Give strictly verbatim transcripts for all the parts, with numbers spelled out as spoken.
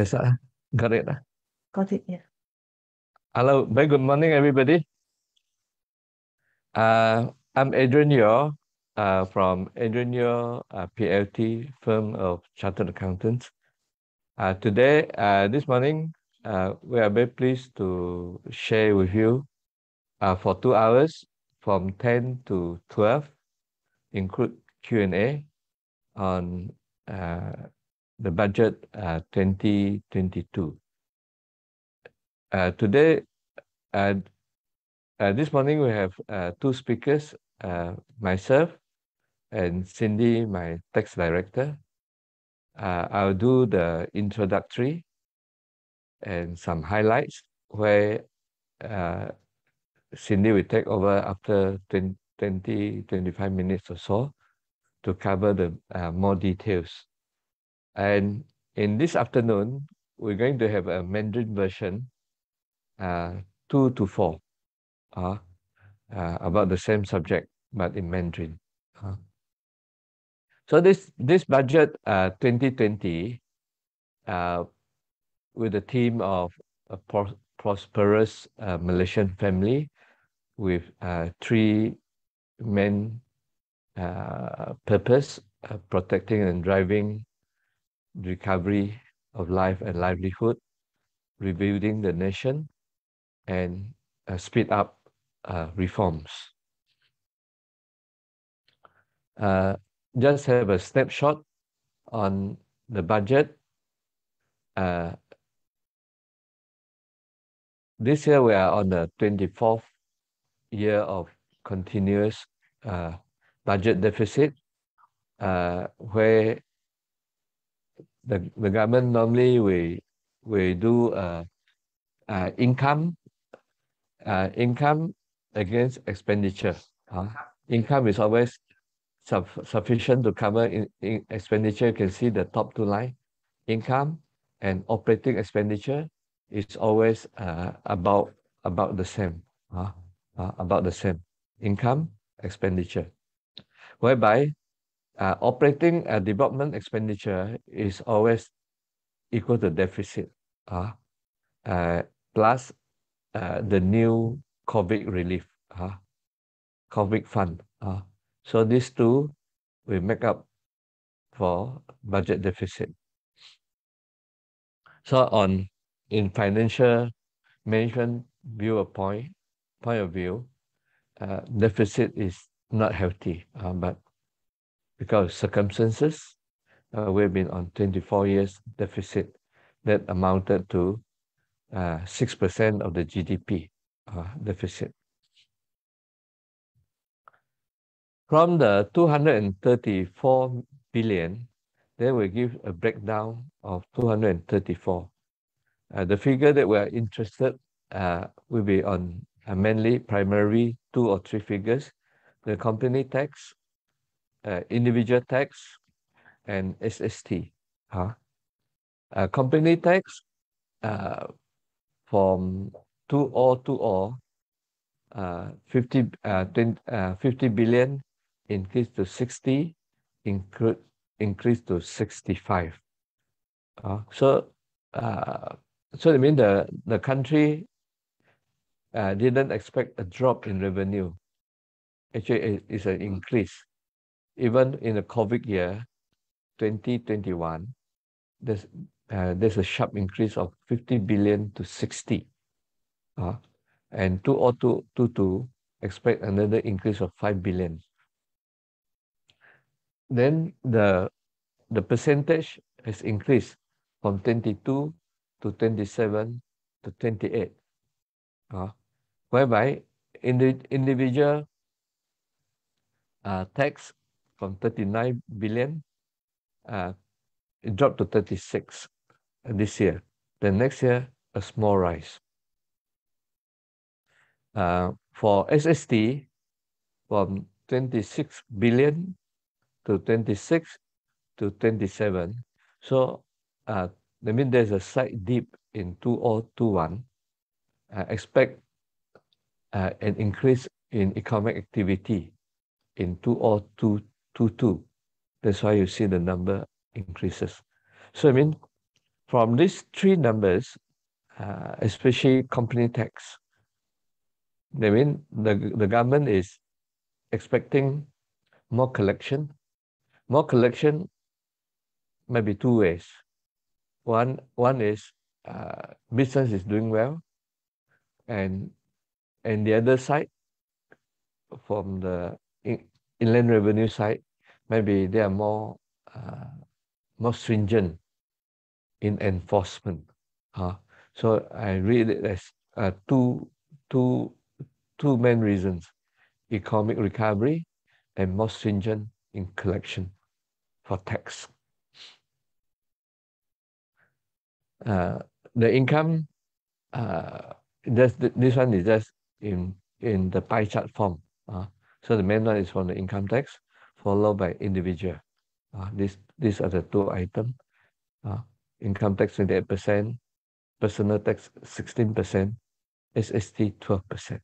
Is that got it? Got it, yeah. Hello, very good morning, everybody. Uh, I'm Adrian Yeo uh, from Adrian Yeo uh, P L T, firm of Chartered Accountants. Uh, today, uh, this morning, uh, we are very pleased to share with you uh, for two hours from ten to twelve, include Q and A on uh, the budget uh, twenty twenty-two. Uh, today, uh, uh, this morning, we have uh, two speakers, uh, myself and Cindy, my tax director. Uh, I'll do the introductory and some highlights where uh, Cindy will take over after twenty, twenty-five minutes or so to cover the uh, more details. And in this afternoon, we're going to have a Mandarin version uh, two to four uh, uh, about the same subject, but in Mandarin. Uh. So this, this budget uh, twenty twenty uh, with the theme of a pro prosperous uh, Malaysian family with uh, three main uh, purpose, uh, protecting and driving recovery of life and livelihood, rebuilding the nation, and uh, speed up uh, reforms. Uh, just have a snapshot on the budget. Uh, this year we are on the twenty-fourth year of continuous uh, budget deficit, uh, where The, the government normally we we do uh, uh, income uh, income against expenditure. Huh? Income is always sub sufficient to cover in, in expenditure. You can see the top two line, income and operating expenditure is always uh, about about the same. Huh? Uh, about the same income expenditure, whereby. Uh, operating uh, development expenditure is always equal to deficit uh, uh, plus uh, the new COVID relief, uh, COVID fund. Uh. So these two will make up for budget deficit. So on in financial management view point, point of view, uh, deficit is not healthy, uh, but because circumstances, uh, we've been on twenty-four years deficit that amounted to uh, six percent of the G D P uh, deficit. From the two hundred thirty-four billion, they will give a breakdown of two hundred thirty-four. Uh, the figure that we are interested uh, will be on uh, mainly primary two or three figures, the company tax, Uh, individual tax and S S T. Huh? Uh, company tax uh, from two oh two oh, uh, fifty, uh, twenty, uh, fifty billion increased to sixty, increase increased to sixty-five. Uh, so, uh, so I mean the the country uh, didn't expect a drop in revenue. Actually, it's an increase. Even in the COVID year, twenty twenty-one, there's, uh, there's a sharp increase of fifty billion to sixty. Uh, and two thousand twenty-two expect another increase of five billion. Then the, the percentage has increased from twenty-two to twenty-seven to twenty-eight. Uh, whereby in the individual uh, tax, from thirty-nine billion, uh, it dropped to thirty-six this year. Then next year, a small rise. Uh, for S S T, from twenty-six billion to twenty-six to twenty-seven. So uh, I mean there's a slight dip in two thousand twenty-one. Uh, expect uh, an increase in economic activity in two thousand twenty-two. That's why you see the number increases. So I mean, from these three numbers, uh, especially company tax, I mean, the, the government is expecting more collection. More collection may be two ways. One, one is uh, business is doing well, and, and the other side, from the in, inland revenue side, maybe they are more, uh, more stringent in enforcement. Huh? So I read it as uh, two, two, two main reasons, economic recovery and more stringent in collection for tax. Uh, the income, uh, this, this one is just in, in the pie chart form. Uh, so the main one is from the income tax, followed by individual. Uh, this, these are the two items. Uh, income tax twenty-eight percent, personal tax sixteen percent, S S T twelve percent.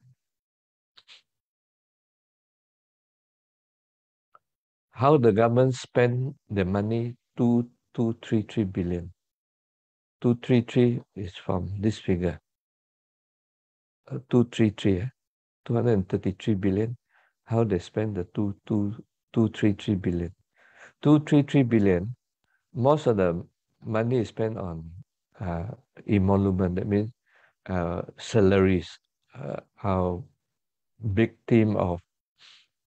How the government spend the money, two thousand two hundred thirty-three billion. two hundred thirty-three is from this figure. Uh, two hundred thirty-three, eh? two hundred thirty-three billion. How they spend the two hundred thirty-three billion. two hundred thirty-three billion, most of the money is spent on uh, emolument, that means uh, salaries. Uh, our big team of,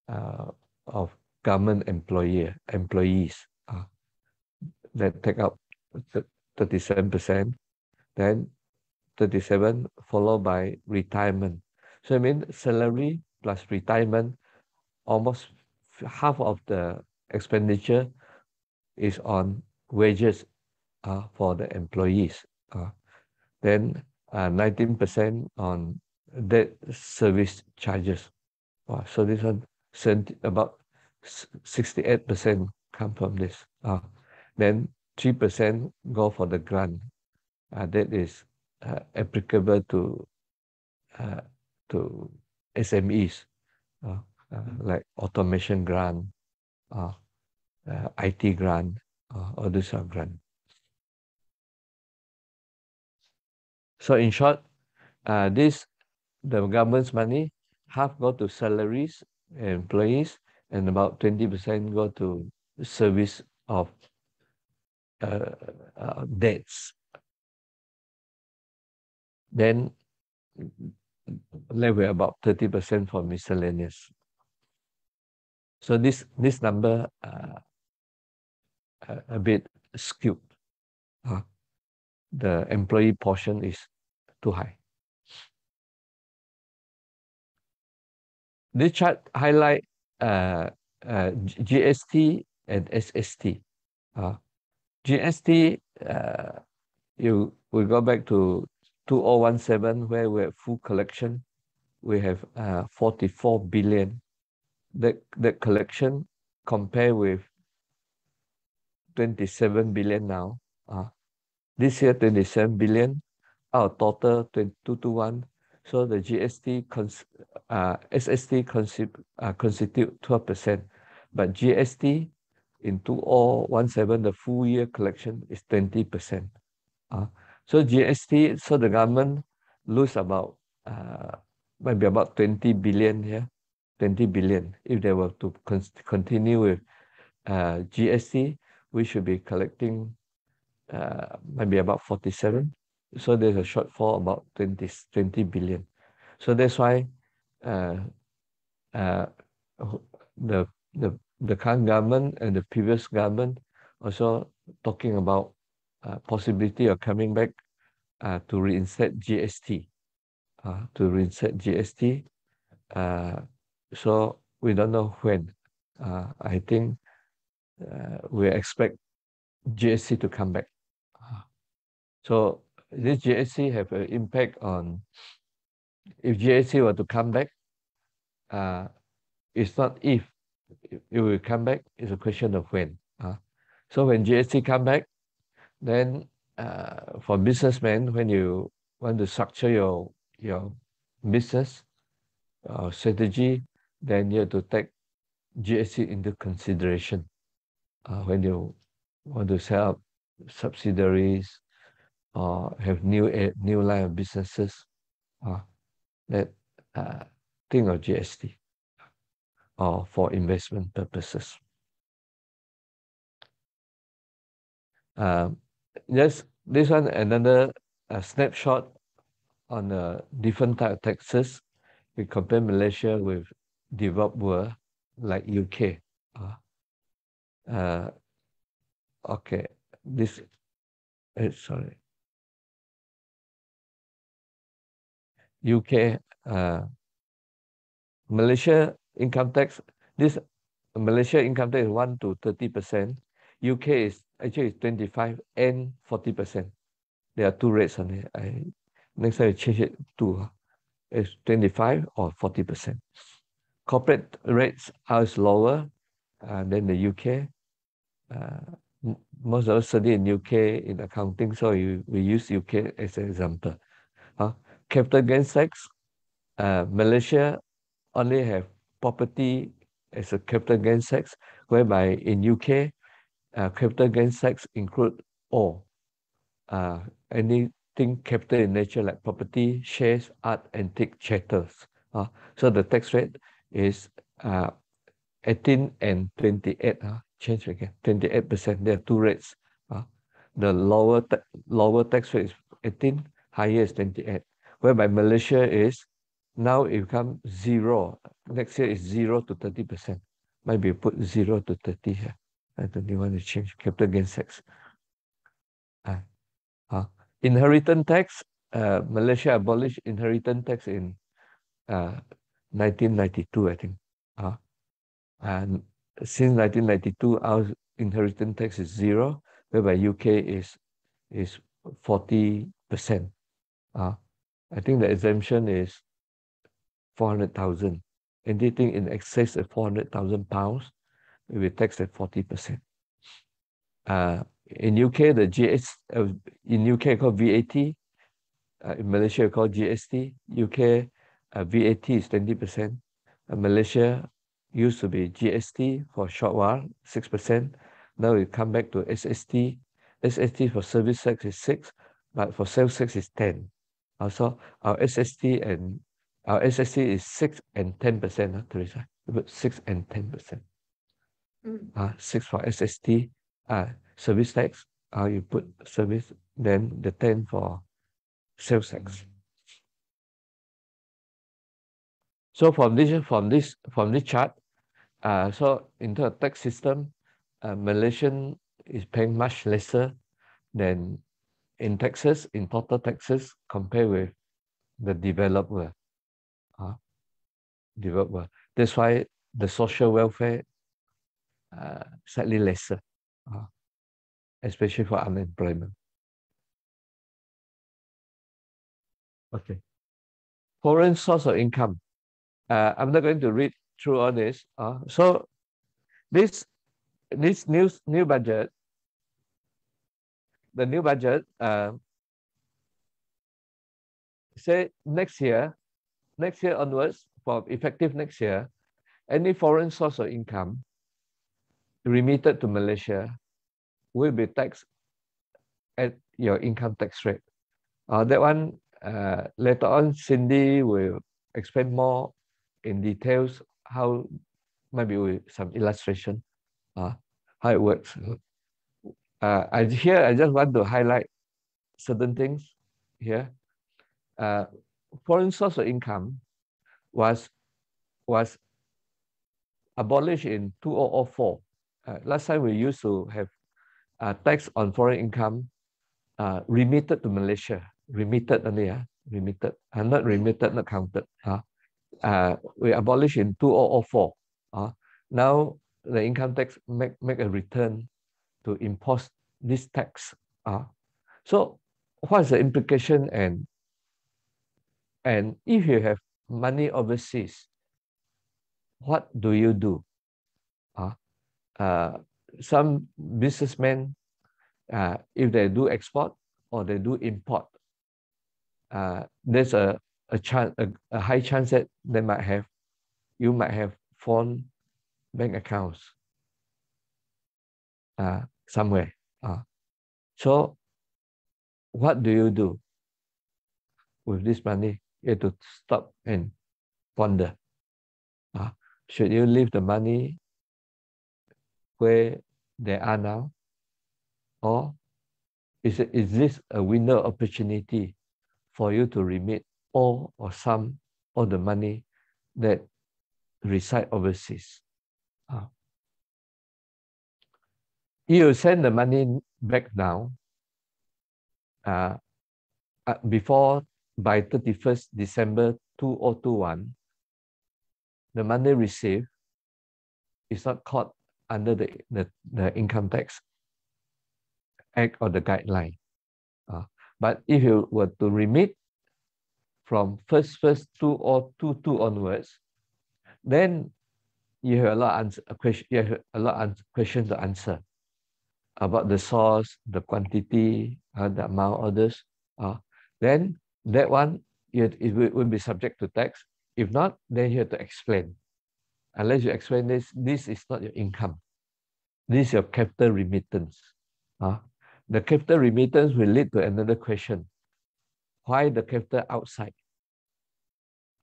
uh, of government employer, employees uh, that take up thirty-seven percent, then thirty-seven followed by retirement. So I mean salary plus retirement, almost half of the expenditure is on wages uh, for the employees. Uh, then uh, nineteen percent on debt service charges. Wow, so this one, about sixty-eight percent come from this. Uh, then three percent go for the grant. Uh, that is uh, applicable to uh, to S M Es, uh, uh, like automation grant, uh, uh, I T grant, uh, or this sort of grant. So in short, uh, this, the government's money, half go to salaries, employees, and about twenty percent go to service of uh, uh, debts. Then level about thirty percent for miscellaneous. So this, this number uh, a bit skewed. Uh, the employee portion is too high. This chart highlights uh, uh, G S T and S S T. Uh, G S T, uh, you we go back to two thousand seventeen, where we have full collection. We have uh, forty-four billion. That, that collection compared with twenty-seven billion now. Uh, this year, twenty-seven billion, our total twenty-two to one. So the G S T, uh, S S T uh, constitute twelve percent, but G S T in two thousand seventeen, the full year collection is twenty percent. Uh, So G S T, so the government lose about uh, maybe about twenty billion here, twenty billion. If they were to con continue with uh, G S T, we should be collecting uh, maybe about forty-seven. So there's a shortfall about twenty billion. So that's why uh, uh, the the the current government and the previous government also talking about Uh, possibility of coming back uh, to reinstate G S T, uh, to reinstate G S T. Uh, so we don't know when. Uh, I think uh, we expect G S T to come back. Uh, so this G S T have an impact on, if G S T were to come back, uh, it's not if it will come back, it's a question of when. Uh, so when G S T come back, then uh, for businessmen, when you want to structure your, your business or strategy, then you have to take G S T into consideration uh, when you want to set up subsidiaries, or have new new line of businesses uh, that uh, think of G S T or uh, for investment purposes. Uh, yes, this one another uh, snapshot on uh, different type of taxes. We compare Malaysia with developed world like U K. Uh, uh, okay, this uh, sorry. U K, uh, Malaysia income tax. This Malaysia income tax is one to thirty percent. U K is actually twenty-five and forty percent. There are two rates on it. I next time I change it to is twenty-five or forty percent. Corporate rates are lower uh, than the U K. Uh, most of us study in U K in accounting, so you, we use U K as an example. Huh? Capital gains tax, uh, Malaysia only have property as a capital gains tax, whereby in U K, uh, capital gains tax include all, uh, anything capital in nature like property, shares, art, antique, chattels. Uh, so the tax rate is uh, eighteen and twenty-eight, uh, change again, twenty-eight percent, there are two rates. Uh, the lower, lower tax rate is eighteen, higher is twenty-eight. Whereby Malaysia is, now it becomes zero. Next year is zero to thirty percent. Might be put zero to thirty here. I don't want to change capital gains tax. Uh, uh, inheritance tax, uh, Malaysia abolished inheritance tax in uh, nineteen ninety-two, I think. Uh, and since nineteen ninety-two, our inheritance tax is zero, whereby U K is, is forty percent. Uh, I think the exemption is four hundred thousand. Anything in excess of four hundred thousand pounds will be taxed at forty percent. Uh, in U K, the G S T, uh, in U K called V A T, uh, in Malaysia called G S T. U K uh, V A T is twenty percent. Uh, Malaysia used to be G S T for a short while, six percent. Now we come back to S S T. S S T for service tax is six, but for sales tax is ten. Also, our S S T and our S S T is six and ten percent, huh, Teresa? About six and ten percent. Mm. Uh, six for S S T, uh, service tax. Uh, you put service, then the ten for sales tax. So from this, from this, from this chart, uh, so in terms of tax system, uh, Malaysian is paying much lesser than in taxes, in total taxes, compared with the developed world. Uh, developed world. That's why the social welfare uh, slightly lesser, uh, especially for unemployment. Okay. Foreign source of income. Uh, I'm not going to read through all this. Uh, so this this new new budget. The new budget uh, say next year, next year onwards, for effective next year, any foreign source of income remitted to Malaysia will be taxed at your income tax rate. Uh, that one uh, later on, Cindy will explain more in details how, maybe with some illustration, uh, how it works. Uh, I, here, I just want to highlight certain things here. Uh, foreign source of income was, was abolished in two thousand four. Uh, last time we used to have uh, tax on foreign income uh, remitted to Malaysia. Remitted only, uh, remitted. Uh, not remitted, not counted. Uh, uh, we abolished in two thousand four. Uh, now, the income tax make, make a return to impose this tax. Uh. So what's the implication? And, and if you have money overseas, what do you do? Uh, uh, some businessmen, uh, if they do export or they do import, uh, there's a, a, chance, a, a high chance that they might have, you might have foreign bank accounts Uh, somewhere. Uh. So what do you do with this money? You have to stop and ponder. Uh, should you leave the money where they are now? Or is, it, is this a window opportunity for you to remit all or some of the money that reside overseas? Uh, you send the money back now, uh, before by thirty-first December two thousand twenty-one, the money received is not caught under the, the, the Income Tax Act or the guideline. Uh, but if you were to remit from first first two thousand twenty-two onwards, then you have a lot of answer, you have a lot of questions to answer about the source, the quantity, uh, the amount, others. Uh, then that one, it, it will be subject to tax. If not, then you have to explain. Unless you explain this, this is not your income. This is your capital remittance. Uh, the capital remittance will lead to another question. Why the capital outside?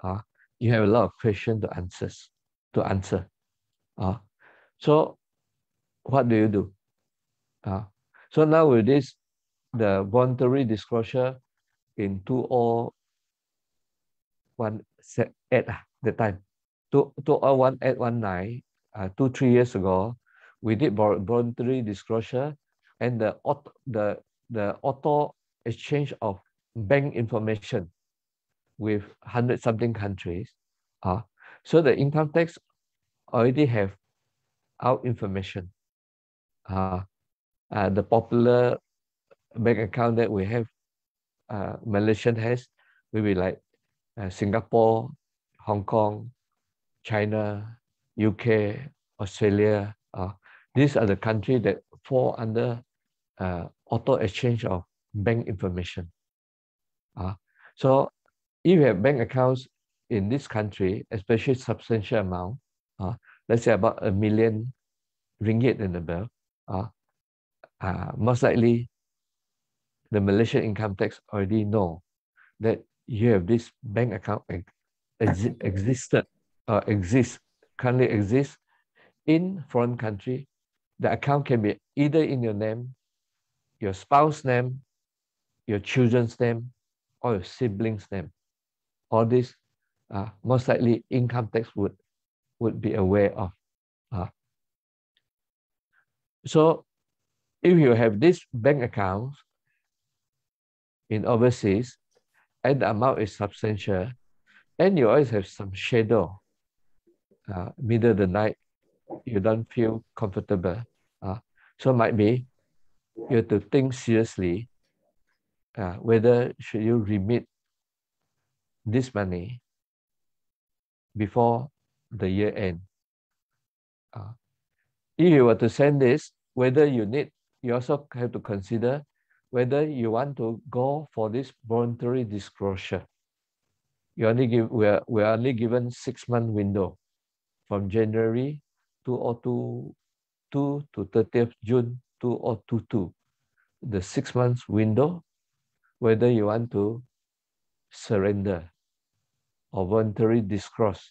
Uh, you have a lot of questions to answer. To answer. Uh, so what do you do? Uh, so now with this, the voluntary disclosure in two thousand eight at the time, two thousand eight, two thousand nineteen, uh, two, three years ago, we did voluntary disclosure, and the auto, the, the auto exchange of bank information with one hundred something countries. Uh, so the income tax already have our information. Uh, uh, the popular bank account that we have, uh, Malaysian has, will be like uh, Singapore, Hong Kong, China, U K, Australia. Uh, these are the countries that fall under uh, auto exchange of bank information. Uh, so if you have bank accounts in this country, especially substantial amount, uh, let's say about a million ringgit and above, uh, uh, most likely the Malaysian income tax already know that you have this bank account ex existed, uh, exists, currently exists in foreign country. The account can be either in your name, your spouse's name, your children's name, or your sibling's name. All this, uh, most likely income tax would, would be aware of. Uh, so if you have this bank account in overseas, and the amount is substantial, and you always have some shadow, uh, middle of the night, you don't feel comfortable. Uh, so might be you have to think seriously uh, whether should you remit this money before the year end. Uh, if you were to send this, whether you need, you also have to consider whether you want to go for this voluntary disclosure. You only give, we are, we are only given six month window from January two thousand twenty-two to thirtieth June two thousand twenty-two, the six months window, whether you want to surrender or voluntarily disclose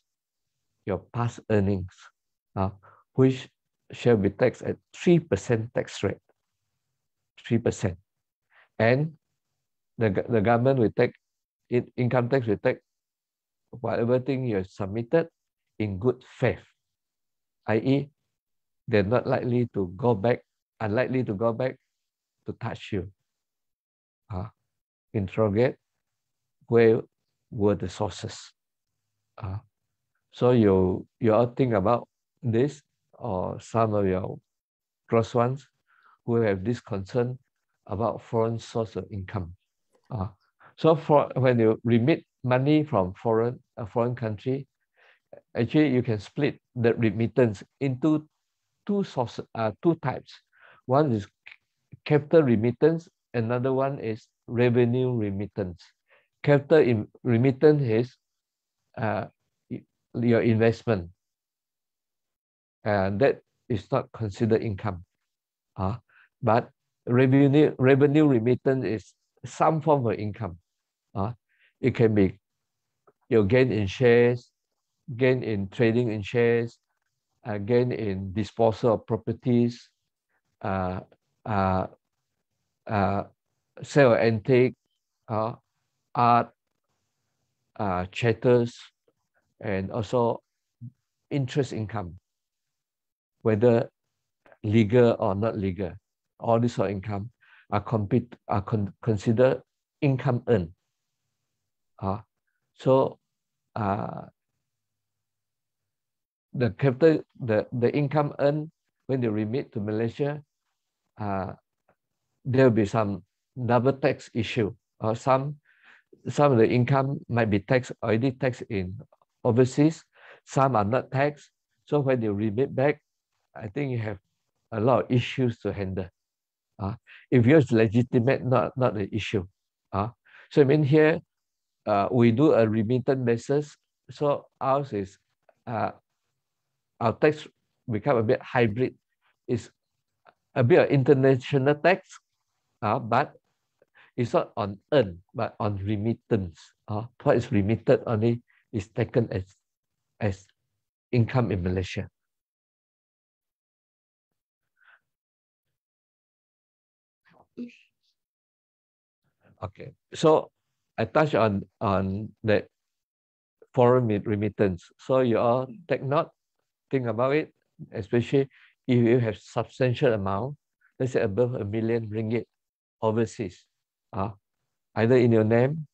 your past earnings, uh, which shall be taxed at three percent tax rate, three percent. And the, the government will take, it, income tax will take whatever thing you have submitted in good faith, that is they're not likely to go back, unlikely to go back to touch you. Uh, interrogate where were the sources. Uh, so you, you all think about this, or some of your close ones who have this concern about foreign source of income. Uh, so for, when you remit money from foreign, a foreign country, actually you can split the remittance into two sources, uh, two types. One is capital remittance, another one is revenue remittance. Capital in, remittance is uh, your investment, and uh, that is not considered income. Uh, but revenue, revenue remittance is some form of income. Uh, it can be you know, gain in shares, gain in trading in shares, uh, gain in disposal of properties, uh, uh, uh, sale of antique, uh, art, uh, chatters, and also interest income, whether legal or not legal. All these sort of income are, compete, are con considered income earned. Uh, so uh, the capital, the, the income earned when they remit to Malaysia, uh, there will be some double tax issue, or some, some of the income might be taxed, already taxed in overseas, some are not taxed. So when they remit back, I think you have a lot of issues to handle. Uh, if yours is legitimate, not, not an issue. Uh, so I mean here, uh, we do a remittance basis. So ours is, uh, our tax become a bit hybrid. It's a bit of international tax, uh, but it's not on earn, but on remittance. Uh, what is remitted only is taken as, as income in Malaysia. Okay, so I touched on, on that foreign remittance. So you all take note, think about it, especially if you have substantial amount, let's say above a million ringgit overseas, uh, either in your name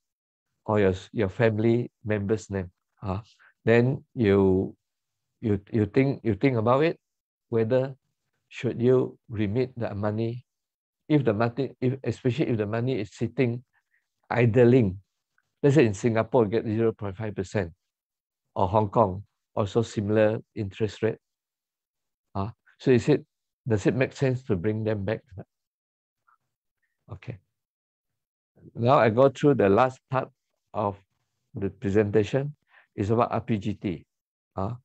or your, your family member's name. Uh, then you, you, you, think, you think about it, whether should you remit the money. If the money, if, especially if the money is sitting idling, let's say in Singapore you get zero point five percent, or Hong Kong also similar interest rate. Uh, so is it, does it make sense to bring them back? Okay. Now I go through the last part of the presentation. It's about R P G T. Uh,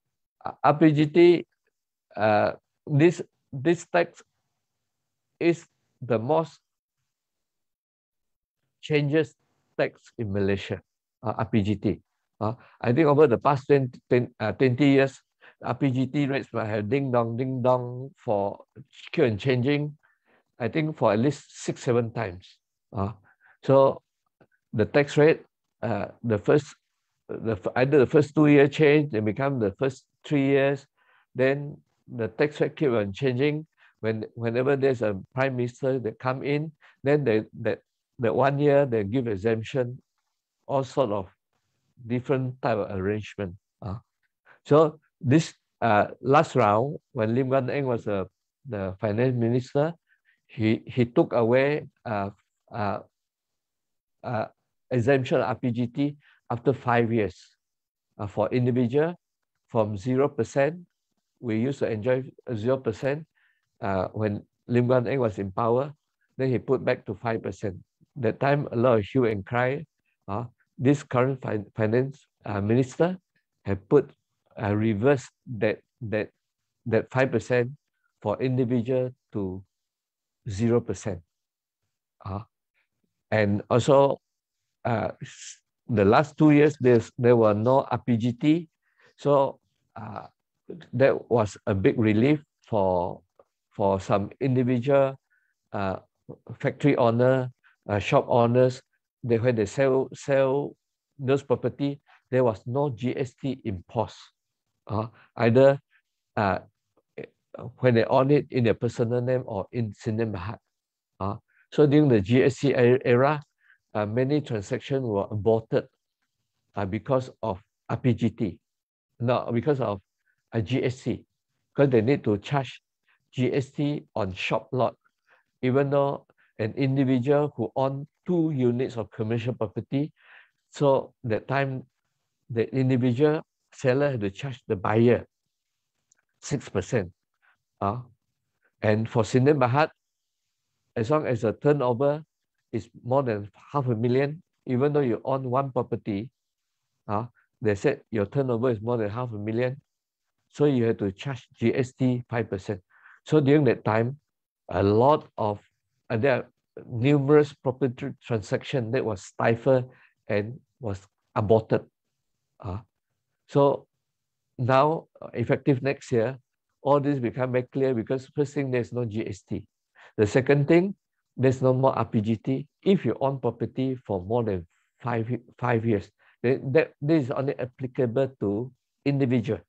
R P G T, uh, this this tax is the most changes tax in Malaysia, uh, R P G T. Uh, I think over the past twenty, twenty, uh, twenty years, R P G T rates might have ding-dong, ding-dong for and changing, I think for at least six, seven times. Uh, so the tax rate, uh, the first, the, either the first two-year change, then become the first three years, then the tax rate keep on changing. When, whenever there's a prime minister that come in, then they, that, that one year they give exemption, all sort of different type of arrangement. Uh. So this uh, last round, when Lim Guan Eng was uh, the finance minister, he, he took away uh, uh, uh, exemption R P G T after five years. Uh, for individual, from zero percent, we used to enjoy zero percent. Uh, when Lim Guan Eng was in power, then he put back to five percent. That time, a lot of hue and cry. Uh, this current fi finance uh, minister have put, uh, reversed that that that five percent for individual to zero percent. Uh, and also, uh, the last two years, there were no R P G T. So uh, that was a big relief for for some individual uh, factory owner, uh, shop owners, they, when they sell, sell those property, there was no G S T imposed. Uh, either uh, when they own it in their personal name or in Sdn Bhd. Uh, so during the G S T era, uh, many transactions were aborted uh, because of R P G T, no, because of uh, G S T, because they need to charge G S T on shop lot, even though an individual who owned two units of commercial property, so that time the individual seller had to charge the buyer six percent. Uh, and for Sdn Bhd, as long as the turnover is more than half a million, even though you own one property, uh, they said your turnover is more than half a million, so you had to charge G S T five percent. So during that time, a lot of, uh, there are numerous property transactions that was stifled and was aborted. Uh, so now, effective next year, all this become very clear because first thing, there's no G S T. The second thing, there's no more R P G T. If you own property for more than five, five years, then that, this is only applicable to individual.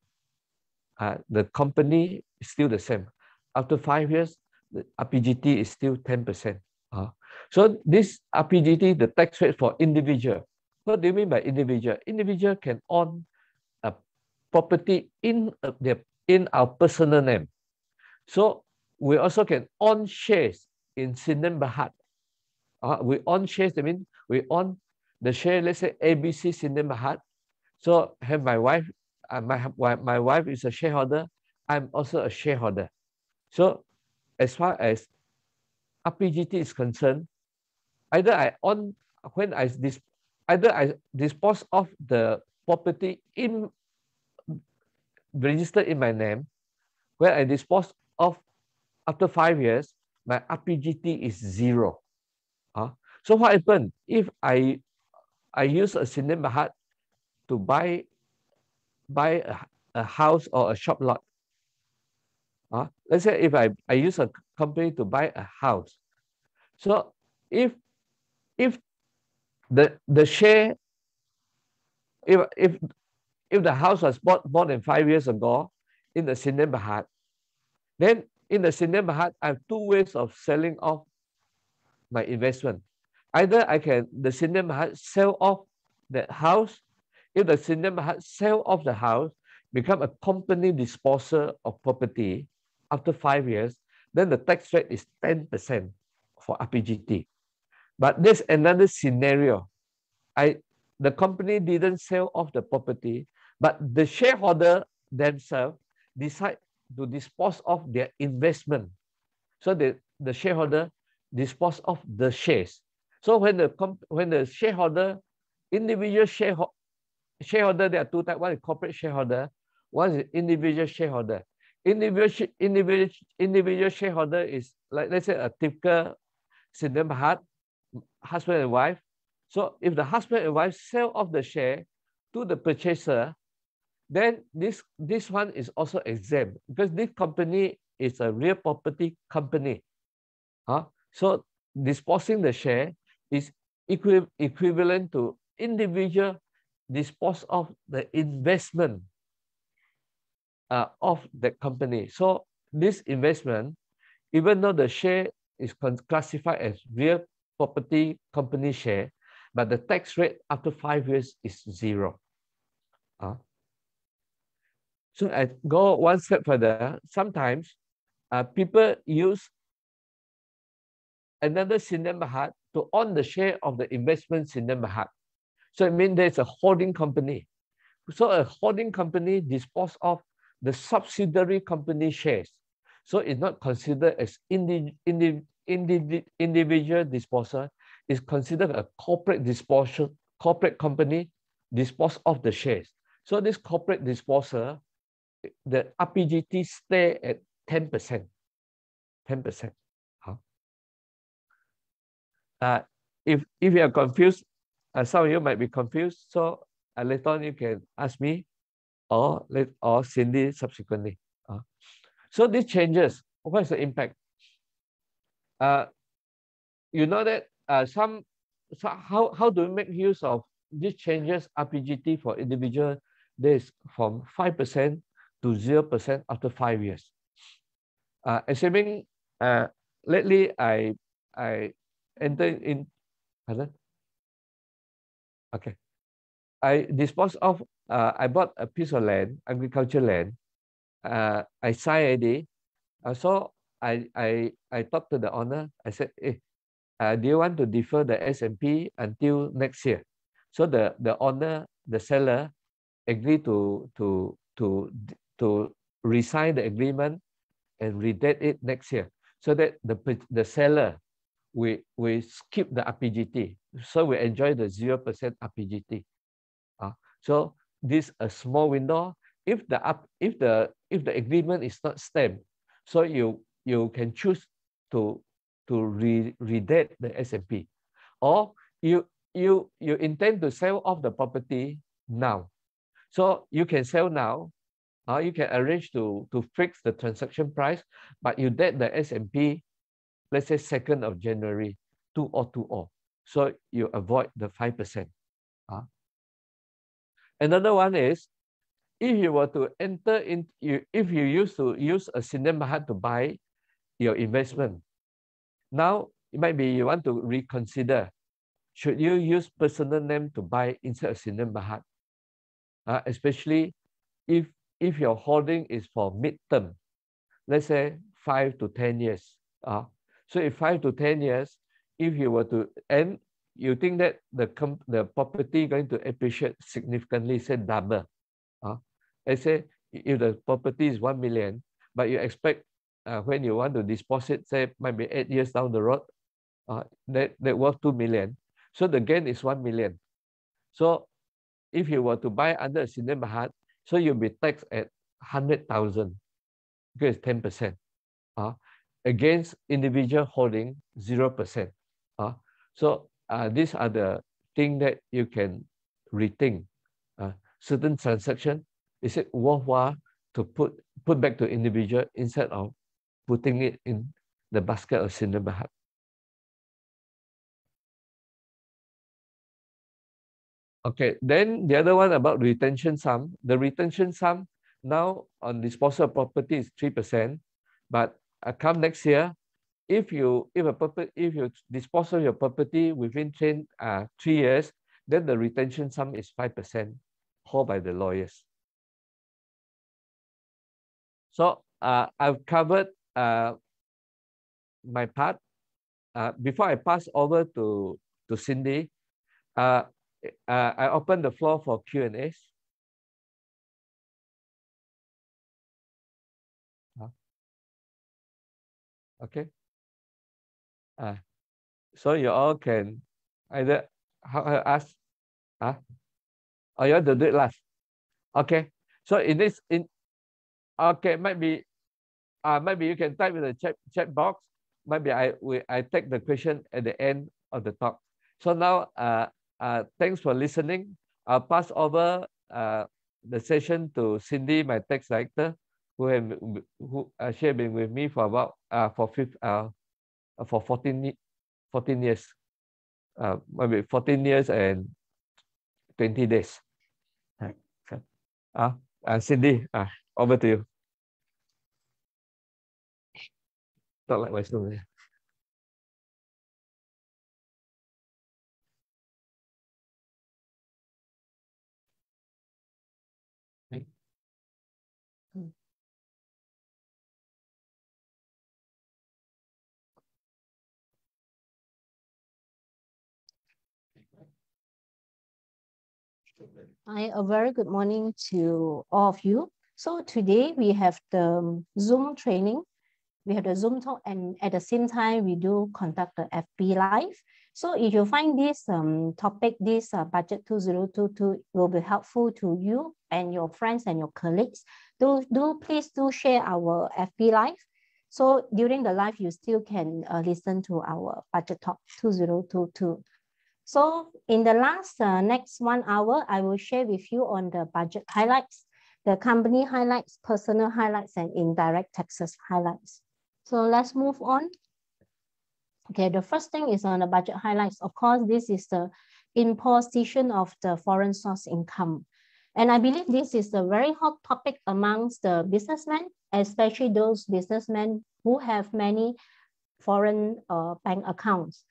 Uh, the company is still the same. After five years, the R P G T is still ten percent. Uh, so this R P G T, the tax rate for individual. What do you mean by individual? Individual can own a property in, their, in our personal name. So we also can own shares in Sdn Bhd. Uh, we own shares, I mean, we own the share, let's say A B C Sdn Bhd. So have my wife, uh, my, my wife is a shareholder, I'm also a shareholder. So as far as R P G T is concerned, either I own, when I dis, either I dispose of the property in registered in my name, where I dispose of after five years, my R P G T is zero. Uh, so what happened if I I use a Sdn Bhd to buy buy a, a house or a shop lot? Uh, let's say if I, I use a company to buy a house. So if if the the share if if if the house was bought more than five years ago in the Sdn Bhd, then in the Sdn Bhd, I have two ways of selling off my investment. Either I can the Sdn Bhd sell off the house. If the Sdn Bhd sell off the house, become a company disposer of property after five years, then the tax rate is ten percent for R P G T. But there's another scenario. I, the company didn't sell off the property, but the shareholder themselves decide to dispose of their investment. So the, the shareholder dispose of the shares. So when the, when the shareholder, individual shareholder, shareholder, there are two types. One is corporate shareholder, one is individual shareholder. Individual, individual, individual shareholder is like, let's say, a typical Sdn Bhd, husband and wife. So if the husband and wife sell off the share to the purchaser, then this, this one is also exempt because this company is a real property company. Huh? So disposing the share is equi equivalent to individual dispose of the investment uh, of the company. So this investment, even though the share is classified as real property company share, but the tax rate after five years is zero. Uh, so I go one step further. Sometimes uh, people use another Sdn Bhd to own the share of the investment Sdn Bhd. So it means there's a holding company. So a holding company disposes of the subsidiary company shares. So it's not considered as indi indi indi individual disposer. It's considered a corporate disposer, corporate company disposes of the shares. So this corporate disposer, the R P G T stay at ten percent. ten percent. Huh? Uh, if, if you are confused, Uh, some of you might be confused, so uh, later on you can ask me or, or Cindy subsequently. Uh, so these changes, what is the impact? Uh, you know that uh, some, so how, how do we make use of these changes R P G T for individual? This from five percent to zero percent after five years. Uh, assuming uh, lately I, I entered in, pardon? Okay, I dispose of, uh, I bought a piece of land, agricultural land. Uh, I signed an I D. Uh, so I, I, I talked to the owner. I said, hey, uh, do you want to defer the S and P until next year? So the, the owner, the seller, agreed to, to, to, to resign the agreement and redate it next year so that the, the seller We, we skip the R P G T, so we enjoy the zero percent R P G T. Uh, so this a small window. If the up, if the if the agreement is not stamped, so you you can choose to to re redate the S M P, or you you you intend to sell off the property now, so you can sell now, or you can arrange to to fix the transaction price, but you date the S M P, let's say second of January two thousand twenty, so you avoid the five percent. Huh? Another one is, if you were to enter in, you, if you used to use a Sdn Bhd to buy your investment, now it might be you want to reconsider. Should you use personal name to buy instead of Sdn Bhd? Uh, especially if, if your holding is for midterm, let's say five to ten years. Uh, so if five to ten years, if you were to end, you think that the, comp the property going to appreciate significantly, say double. Uh, let's say if the property is one million, but you expect uh, when you want to dispose it, say maybe eight years down the road, uh, that, that worth two million. So the gain is one million. So if you were to buy under a Sdn Bhd, so you'll be taxed at one hundred thousand, because it's ten percent, uh, against individual holding zero percent. Uh, so uh, these are the things that you can rethink. Uh, certain transaction, is it worthwhile to put, put back to individual instead of putting it in the basket of Sdn Bhd? Okay, then the other one about retention sum. The retention sum now on disposal of property is three percent, but uh, come next year, if you, if, a property, if you dispose of your property within ten, uh, three years, then the retention sum is five percent. By the lawyers. So uh, I've covered uh, my part. Uh, before I pass over to, to Cindy, uh, uh, I open the floor for Q and A's. Huh? Okay. Uh, so you all can either ask, huh? Oh, you have to do it last. Okay. So in this, in okay, might be, uh, maybe you can type in the chat chat box. Maybe I we I take the question at the end of the talk. So now, uh, uh, thanks for listening. I'll pass over uh, the session to Cindy, my tax director, who have who uh, she has been with me for about uh for fifth uh for fourteen years, uh maybe fourteen years and twenty days. Uh, uh, Cindy, uh, over to you. Not like my story. Hi, a very good morning to all of you. So today we have the Zoom training, we have the Zoom talk, and at the same time we do conduct the F B live. So if you find this um, topic, this uh, budget twenty twenty-two will be helpful to you and your friends and your colleagues, do, do please do share our F B live. So during the live, you still can uh, listen to our budget talk twenty twenty-two. So in the last, uh, next one hour, I will share with you on the budget highlights, the company highlights, personal highlights, and indirect taxes highlights. So let's move on. Okay, the first thing is on the budget highlights. Of course, this is the imposition of the foreign source income. And I believe this is a very hot topic amongst the businessmen, especially those businessmen who have many foreign uh, bank accounts.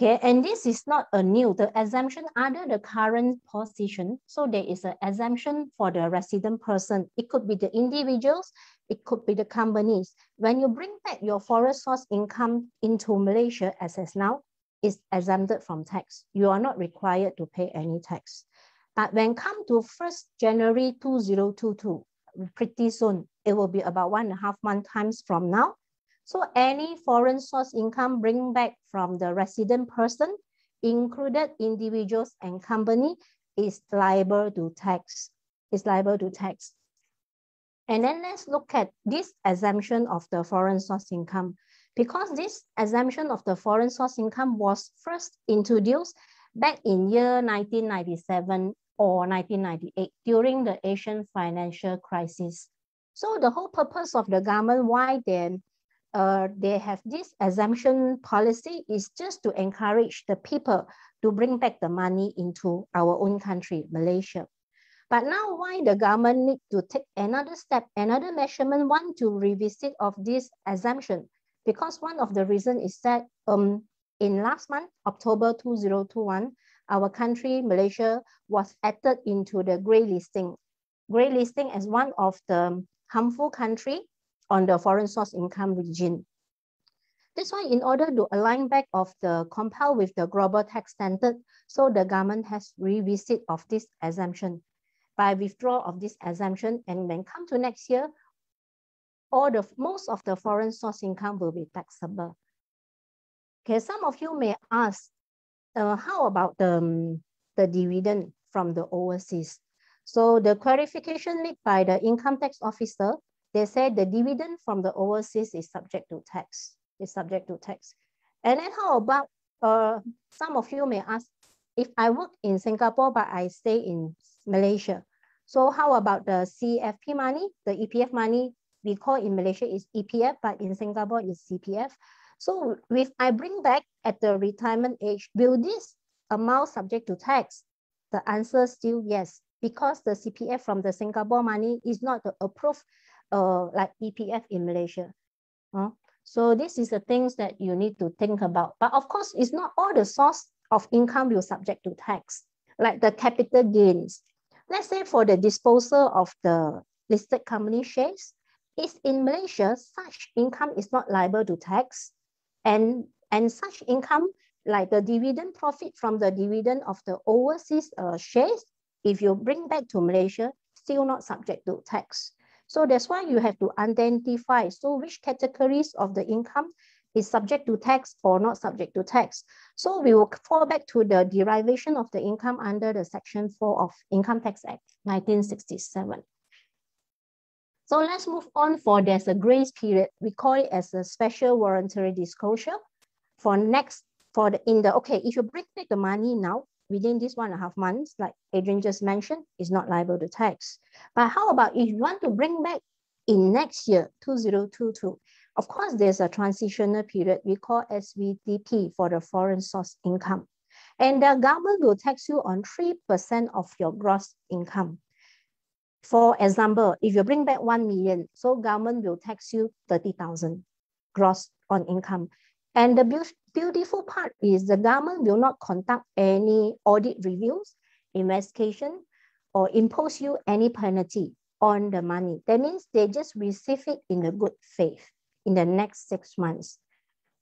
Okay, and this is not a new, the exemption under the current position. So there is an exemption for the resident person. It could be the individuals, it could be the companies. When you bring back your foreign source income into Malaysia, as is now, it's exempted from tax. You are not required to pay any tax. But when come to first January two thousand twenty-two, pretty soon, it will be about one and a half month times from now. So any foreign source income bring back from the resident person, included individuals and company, is liable to tax, is liable to tax. And then let's look at this exemption of the foreign source income. because this exemption of the foreign source income was first introduced back in year nineteen ninety-seven or nineteen ninety-eight during the Asian financial crisis. So the whole purpose of the government, why then uh, they have this exemption policy, is just to encourage the people to bring back the money into our own country, Malaysia. But now why the government need to take another step, another measurement one to revisit of this exemption? Because one of the reason is that um, in last month, October two thousand twenty-one, our country, Malaysia, was added into the grey listing. Grey listing as one of the harmful country on the foreign source income regime. That's why in order to align back of the compile with the global tax standard, so the government has revisit of this exemption. By withdrawal of this exemption, and when come to next year, all the most of the foreign source income will be taxable. Okay, some of you may ask, uh, how about the, the dividend from the overseas? So the clarification made by the income tax officer, they said the dividend from the overseas is subject to tax. Is subject to tax. And then how about, uh, some of you may ask, if I work in Singapore but I stay in Malaysia, so how about the C F P money, the E P F money? We call in Malaysia is E P F, but in Singapore is C P F. So if I bring back at the retirement age, will this amount subject to tax? The answer still yes, because the C P F from the Singapore money is not the approved uh, like E P F in Malaysia. Huh? So this is the things that you need to think about. But of course, it's not all the source of income will subject to tax, like the capital gains. Let's say for the disposal of the listed company shares, if in Malaysia, such income is not liable to tax, and, and such income like the dividend profit from the dividend of the overseas uh, shares, if you bring back to Malaysia, still not subject to tax. So that's why you have to identify, so which categories of the income is subject to tax or not subject to tax. So we will fall back to the derivation of the income under the Section four of Income Tax Act nineteen sixty-seven. So let's move on, for there's a grace period. We call it as a special voluntary disclosure. For next, for the, in the, okay, if you bring back the money now, within this one and a half months, like Adrian just mentioned, is not liable to tax. But how about if you want to bring back in next year, two thousand twenty-two, of course, there's a transitional period we call S V D P for the foreign source income. And the government will tax you on three percent of your gross income. For example, if you bring back one million, so government will tax you thirty thousand gross on income. And the be beautiful part is the government will not conduct any audit reviews, investigation, or impose you any penalty on the money. That means they just receive it in a good faith in the next six months.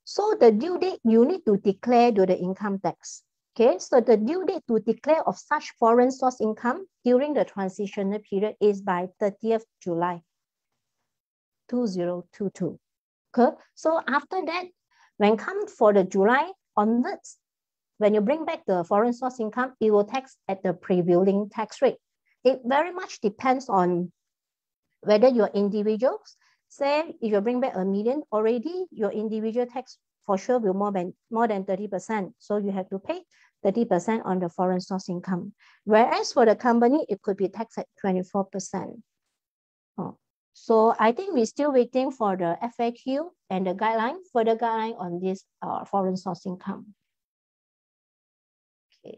So the due date you need to declare to the income tax. Okay, so the due date to declare of such foreign source income during the transitional period is by thirtieth July two thousand twenty-two. Okay, so after that, when come for the July onwards, when you bring back the foreign source income, it will tax at the prevailing tax rate. It very much depends on whether you're individuals. Say if you bring back a million already, your individual tax for sure will more than more than thirty percent. So you have to pay thirty percent on the foreign source income. Whereas for the company, it could be taxed at twenty-four percent. Oh. So I think we're still waiting for the F A Q and the guideline, further guideline on this uh, foreign source income. Okay.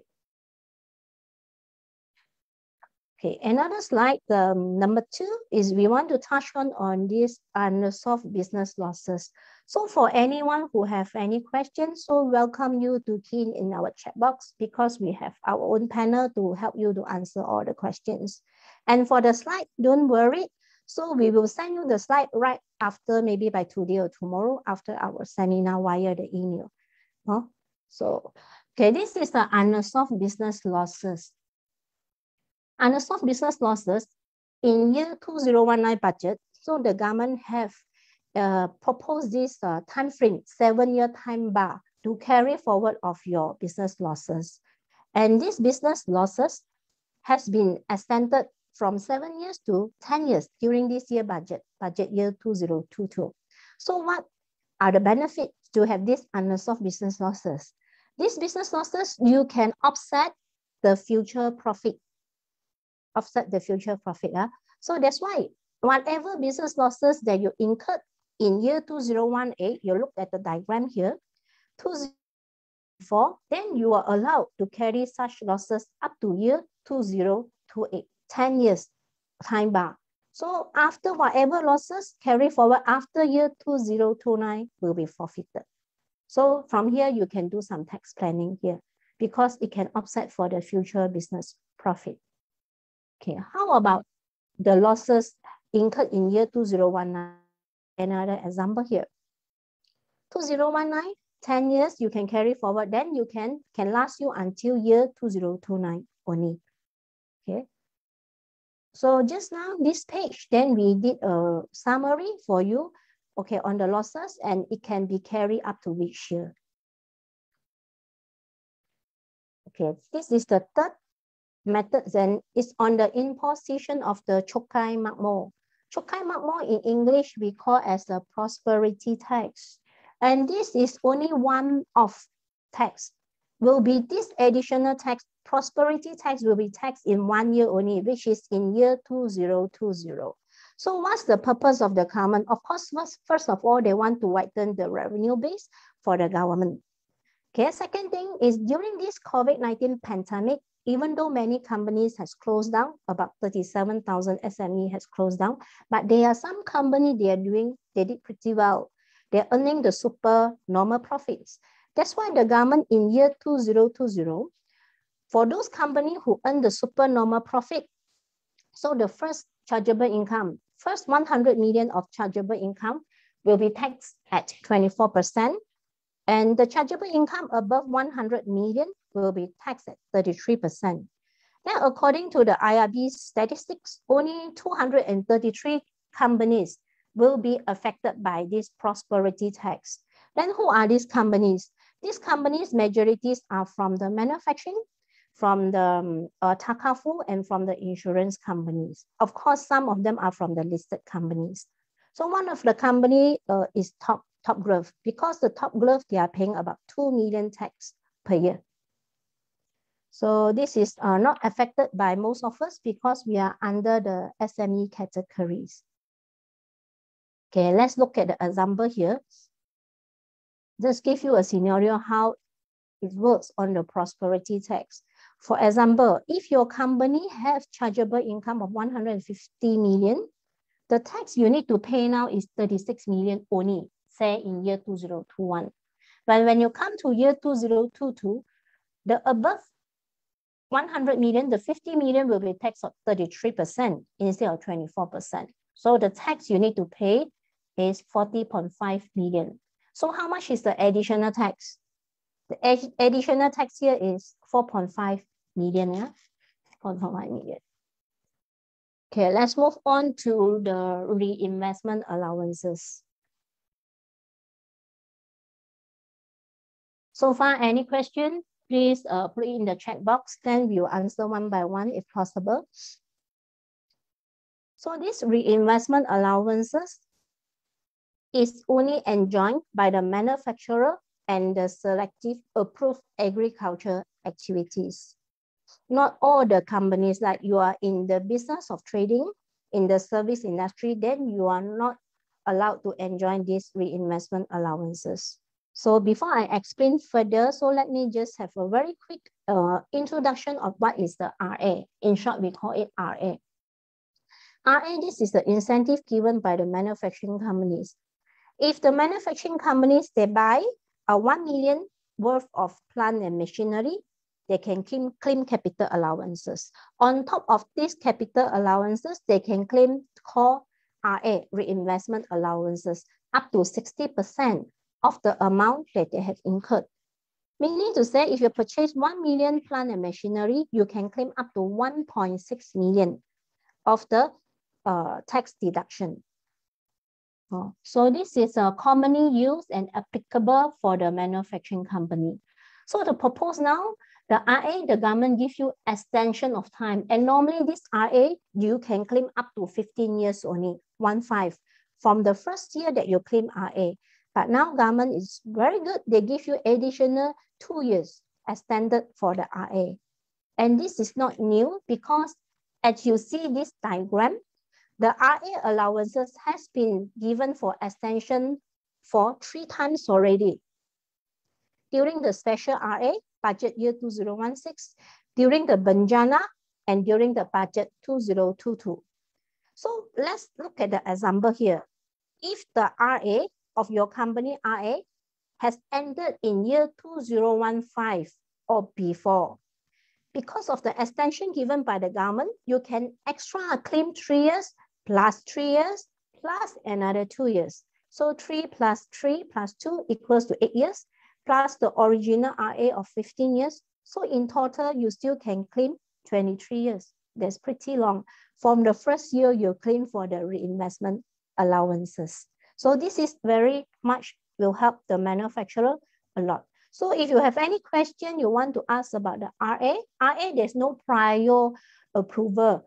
Okay, another slide, um, number two, is we want to touch on, on these unresolved business losses. So for anyone who have any questions, so welcome you to key in, in our chat box, because we have our own panel to help you to answer all the questions. And for the slide, don't worry. So we will send you the slide right after, maybe by today or tomorrow, after our seminar via the email. Huh? So, okay, this is the unresolved business losses. Unresolved business losses in year two thousand nineteen budget. So the government have uh, proposed this uh, time frame, seven year time bar to carry forward of your business losses. And these business losses has been extended from seven years to ten years during this year budget, budget year two thousand twenty-two. So what are the benefits to have these unresolved business losses. These business losses, you can offset the future profit. Offset the future profit. Uh. So that's why whatever business losses that you incurred in year two thousand eighteen, you look at the diagram here, two thousand four, then you are allowed to carry such losses up to year two thousand twenty-eight, ten years time bar. So after whatever losses carry forward after year two thousand twenty-nine will be forfeited. So from here, you can do some tax planning here because it can offset for the future business profit. Okay, how about the losses incurred in year two thousand nineteen? Another example here. two thousand nineteen, ten years, you can carry forward, then you can, can last you until year two thousand twenty-nine only. Okay. So just now, this page, then we did a summary for you, okay, on the losses, and it can be carried up to which year. Okay, this is the third method, and it's on the imposition of the Cukai Makmur. Cukai Makmur in English we call as the prosperity tax. And this is only one of tax. Will be this additional tax, prosperity tax will be taxed in one year only, which is in year two thousand twenty. So what's the purpose of the government? Of course, first, first of all, they want to widen the revenue base for the government. Okay, second thing is during this COVID nineteen pandemic, even though many companies has closed down, about thirty-seven thousand S M E has closed down, but there are some company they are doing, they did pretty well. They're earning the super normal profits. That's why the government in year two thousand twenty, for those companies who earn the super normal profit, so the first chargeable income, first one hundred million of chargeable income will be taxed at twenty-four percent. And the chargeable income above one hundred million will be taxed at thirty-three percent. Now, according to the I R B statistics, only two hundred thirty-three companies will be affected by this prosperity tax. Then who are these companies? These companies, majorities are from the manufacturing, from the uh, Takafu, and from the insurance companies. Of course, some of them are from the listed companies. So one of the company uh, is Top Top Glove, because the Top Glove, they are paying about two million tax per year. So this is uh, not affected by most of us because we are under the S M E categories. Okay, let's look at the example here. Just give you a scenario how it works on the prosperity tax. For example, if your company have chargeable income of one hundred fifty million, the tax you need to pay now is thirty-six million only, say in year two thousand twenty-one. But when you come to year two thousand twenty-two, the above one hundred million, the fifty million will be taxed at thirty-three percent instead of twenty-four percent. So the tax you need to pay is forty point five million. So how much is the additional tax? The ad additional tax here is four point five million. Yeah? four point five million. Okay, let's move on to the reinvestment allowances. So far, any question, please uh, put it in the chat box, then we'll answer one by one if possible. So this reinvestment allowances is only enjoined by the manufacturer and the selective approved agriculture activities. Not all the companies, like you are in the business of trading, in the service industry, then you are not allowed to enjoy these reinvestment allowances. So before I explain further, so let me just have a very quick uh, introduction of what is the R A. In short, we call it R A. R A, this is the incentive given by the manufacturing companies. If the manufacturing companies, they buy a one million worth of plant and machinery, they can claim, claim capital allowances. On top of these capital allowances, they can claim core R A, reinvestment allowances, up to sixty percent. Of the amount that they have incurred. Meaning to say, if you purchase one million plant and machinery, you can claim up to one point six million of the uh, tax deduction. Oh, so this is uh, commonly used and applicable for the manufacturing company. So the purpose now, the R A, the government gives you extension of time. And normally this R A, you can claim up to fifteen years only, one five, from the first year that you claim R A. But now government is very good. They give you additional two years extended for the R A. And this is not new because as you see this diagram, the R A allowances has been given for extension for three times already. During the special R A, budget year two thousand sixteen, during the Bencana, and during the budget two thousand twenty-two. So let's look at the example here. If the R A of your company R A has ended in year two thousand fifteen or before, because of the extension given by the government, you can extra claim three years plus three years plus another two years. So three plus three plus two equals to eight years plus the original R A of fifteen years. So in total, you still can claim twenty-three years. That's pretty long. From the first year, you claim for the reinvestment allowances. So this is very much will help the manufacturer a lot. So if you have any question you want to ask about the R A, R A, there's no prior approval.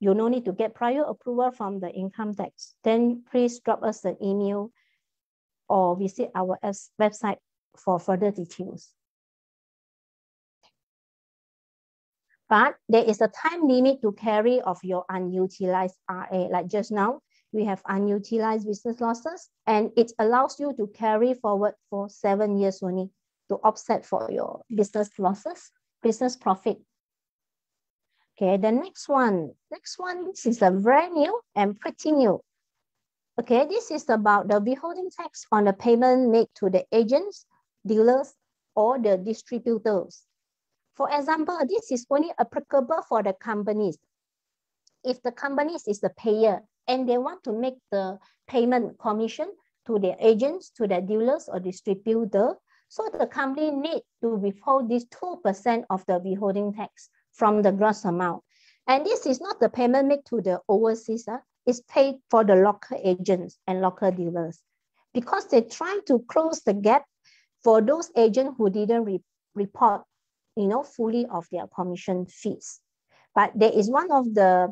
You no need to get prior approval from the income tax. Then please drop us an email or visit our website for further details. But there is a time limit to carry of your unutilized R A. Like just now, we have unutilized business losses, and it allows you to carry forward for seven years only to offset for your business losses, business profit. Okay, the next one. Next one, this is a very new and pretty new. Okay, this is about the withholding tax on the payment made to the agents, dealers, or the distributors. For example, this is only applicable for the companies. If the companies is the payer and they want to make the payment commission to their agents, to their dealers or distributor, so the company need to withhold this two percent of the withholding tax from the gross amount. And this is not the payment made to the overseas, uh, it's paid for the local agents and local dealers because they try to close the gap for those agents who didn't re report you know, fully of their commission fees. But there is one of the,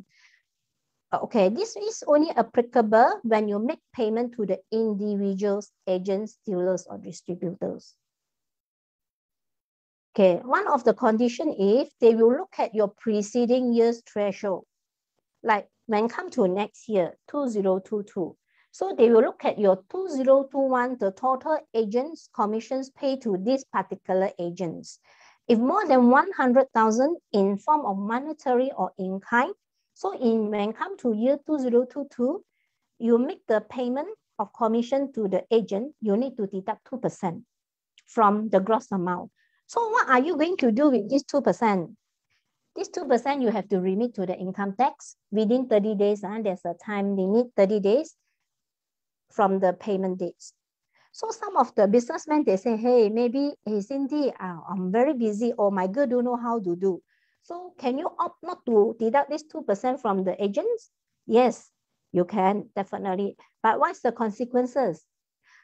okay, this is only applicable when you make payment to the individuals, agents, dealers, or distributors. Okay, one of the conditions is they will look at your preceding year's threshold. Like when come to next year, two thousand twenty-two. So they will look at your two thousand twenty-one, the total agents' commissions paid to these particular agents. If more than one hundred thousand in form of monetary or in kind, so in when come to year two thousand twenty-two, you make the payment of commission to the agent, you need to deduct two percent from the gross amount. So what are you going to do with this two percent? This two percent you have to remit to the income tax within thirty days, and there's a time limit, thirty days from the payment dates. So some of the businessmen, they say, hey, maybe, hey, Cindy, oh, I'm very busy, or my girl don't know how to do. So can you opt not to deduct this two percent from the agents? Yes, you can, definitely. But what's the consequences?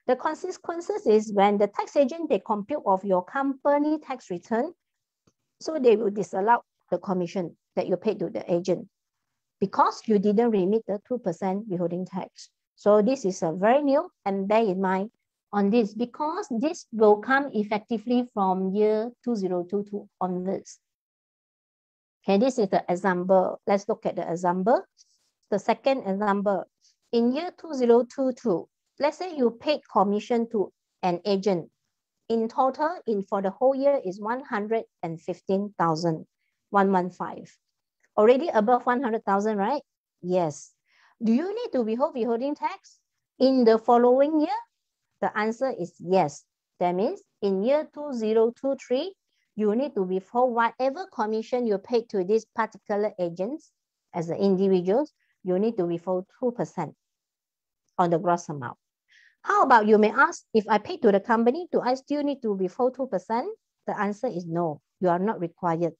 The consequences is when the tax agent, they compute of your company tax return, so they will disallow the commission that you paid to the agent because you didn't remit the two percent withholding tax. So this is a very new, and bear in mind, on this, because this will come effectively from year two thousand twenty-two onwards. Okay, this is the example. Let's look at the example. The second example, in year two thousand twenty-two, let's say you paid commission to an agent. In total, in for the whole year is one hundred fifteen thousand, one hundred fifteen. Already above one hundred thousand, right? Yes. Do you need to withhold withholding tax in the following year? The answer is yes. That means in year two thousand twenty-three, you need to withhold whatever commission you paid to these particular agents as the individuals, you need to withhold two percent on the gross amount. How about you may ask, if I pay to the company, do I still need to withhold two percent? The answer is no, you are not required.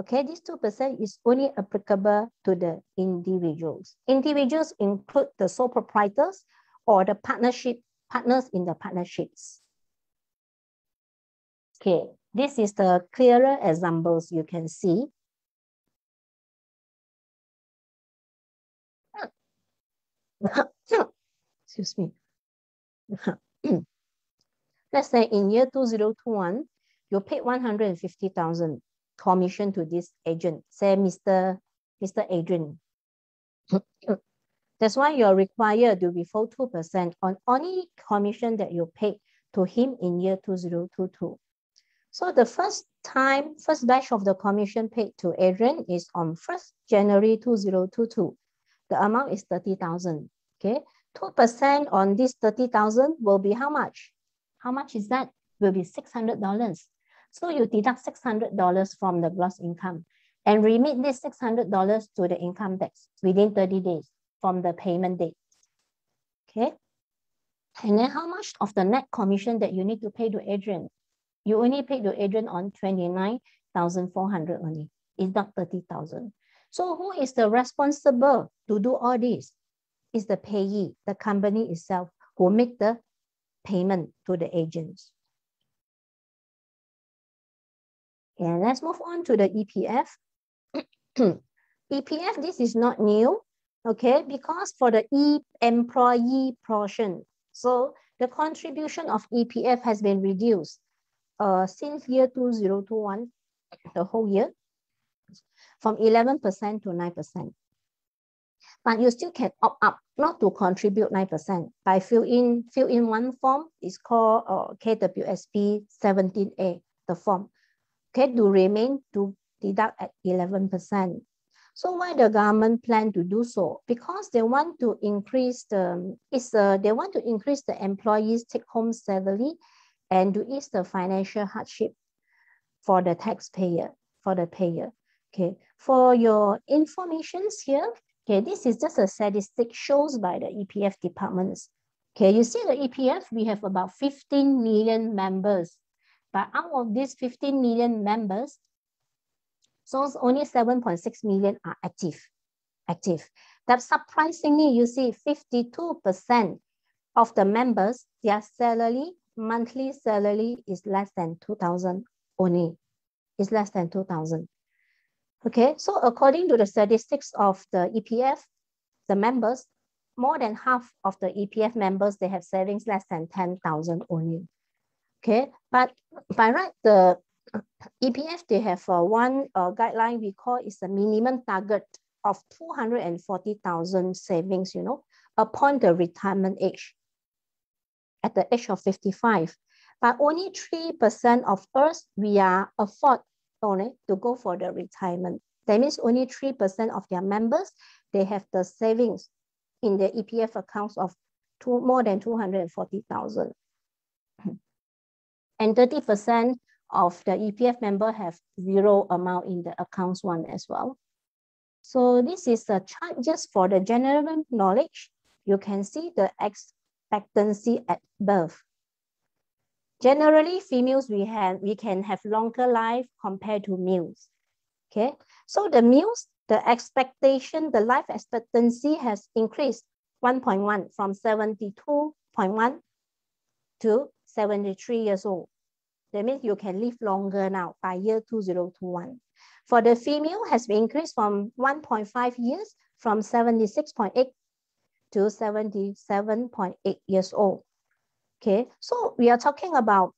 Okay, this two percent is only applicable to the individuals. Individuals include the sole proprietors or the partnership partners in the partnerships. Okay, this is the clearer examples you can see. Excuse me. Let's say in year two thousand twenty-one, you paid one hundred fifty thousand commission to this agent, say Mister Mister Adrian. That's why you're required to withhold two percent on any commission that you paid to him in year two thousand twenty-two. So the first time, first batch of the commission paid to Adrian is on first January two thousand twenty-two. The amount is thirty thousand, okay? two percent on this thirty thousand will be how much? How much is that? Will be six hundred dollars. So you deduct six hundred dollars from the gross income and remit this six hundred dollars to the income tax within thirty days from the payment date, okay? And then how much of the net commission that you need to pay to Adrian? You only paid to Adrian on twenty-nine thousand four hundred only. It's not thirty thousand. So who is the responsible to do all this? It's the payee, the company itself, who make the payment to the agents. And let's move on to the E P F. E P F, this is not new, okay? Because for the E employee portion, so the contribution of E P F has been reduced uh, since year two thousand twenty-one, the whole year, from eleven percent to nine percent. But you still can opt up not to contribute nine percent by fill in, fill in one form. It's called uh, K W S P seventeen A, the form. Okay, to remain to deduct at eleven percent. So why the government plan to do so? Because they want to increase the it's uh, they want to increase the employees' take-home salary and to ease the financial hardship for the taxpayer, for the payer. Okay, for your informations here, okay, this is just a statistic shows by the E P F departments. Okay, you see the E P F, we have about fifteen million members. But out of these fifteen million members, so only seven point six million are active. Active. That surprisingly, you see fifty-two percent of the members, their salary, monthly salary is less than two thousand only. It's less than two thousand. Okay, so according to the statistics of the E P F, the members, more than half of the E P F members, they have savings less than ten thousand only. Okay, but by right, the E P F, they have uh, one uh, guideline we call is the minimum target of two hundred forty thousand savings, you know, upon the retirement age, at the age of fifty-five. But only three percent of us, we are afford only to go for the retirement. That means only three percent of their members, they have the savings in their E P F accounts of two, more than two hundred forty thousand. And thirty percent of the E P F member have zero amount in the accounts one as well. So this is a chart just for the general knowledge. You can see the expectancy at birth. Generally, females, we, have, we can have longer life compared to males. Okay, so the males, the expectation, the life expectancy has increased one point one from seventy-two point one to seventy-three years old. That means you can live longer now by year two thousand twenty-one. For the female has been increased from one point five years from seventy-six point eight to seventy-seven point eight years old. Okay, so we are talking about,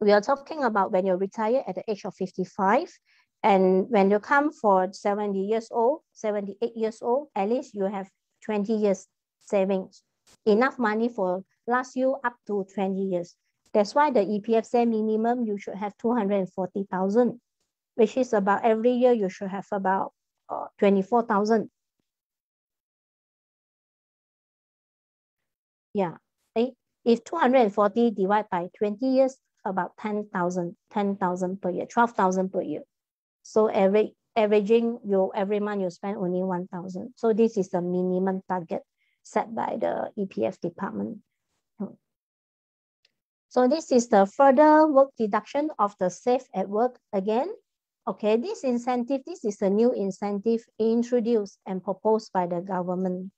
we are talking about when you retire at the age of fifty-five, and when you come for seventy years old, seventy-eight years old, at least you have twenty years savings, enough money for last you up to twenty years. That's why the E P F say minimum you should have two hundred forty thousand, which is about every year you should have about uh, twenty-four thousand. Yeah, okay. If two hundred forty divided by twenty years, about ten thousand, ten thousand per year, twelve thousand per year. So every, averaging you every month you spend only one thousand. So this is the minimum target set by the E P F department. So this is the further work deduction of the safe at work again. Okay, this incentive, this is a new incentive introduced and proposed by the government.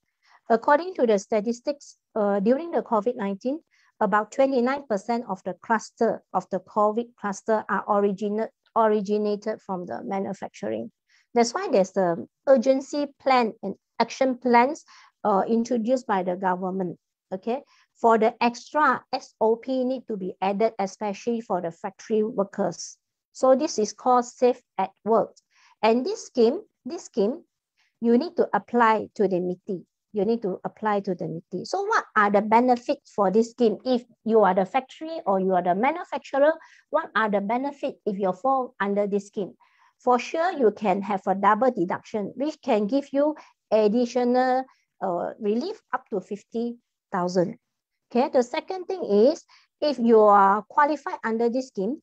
According to the statistics, uh, during the COVID nineteen, about twenty-nine percent of the cluster, of the COVID cluster are origina- originated from the manufacturing. That's why there's the urgency plan and action plans uh, introduced by the government, okay? for the extra, S O P need to be added, especially for the factory workers. So this is called Safe at Work. And this scheme, this scheme, you need to apply to the MITI. You need to apply to the MITI. So what are the benefits for this scheme? If you are the factory or you are the manufacturer, what are the benefits if you fall under this scheme? For sure, you can have a double deduction, which can give you additional uh, relief up to fifty thousand. Okay, the second thing is, if you are qualified under this scheme,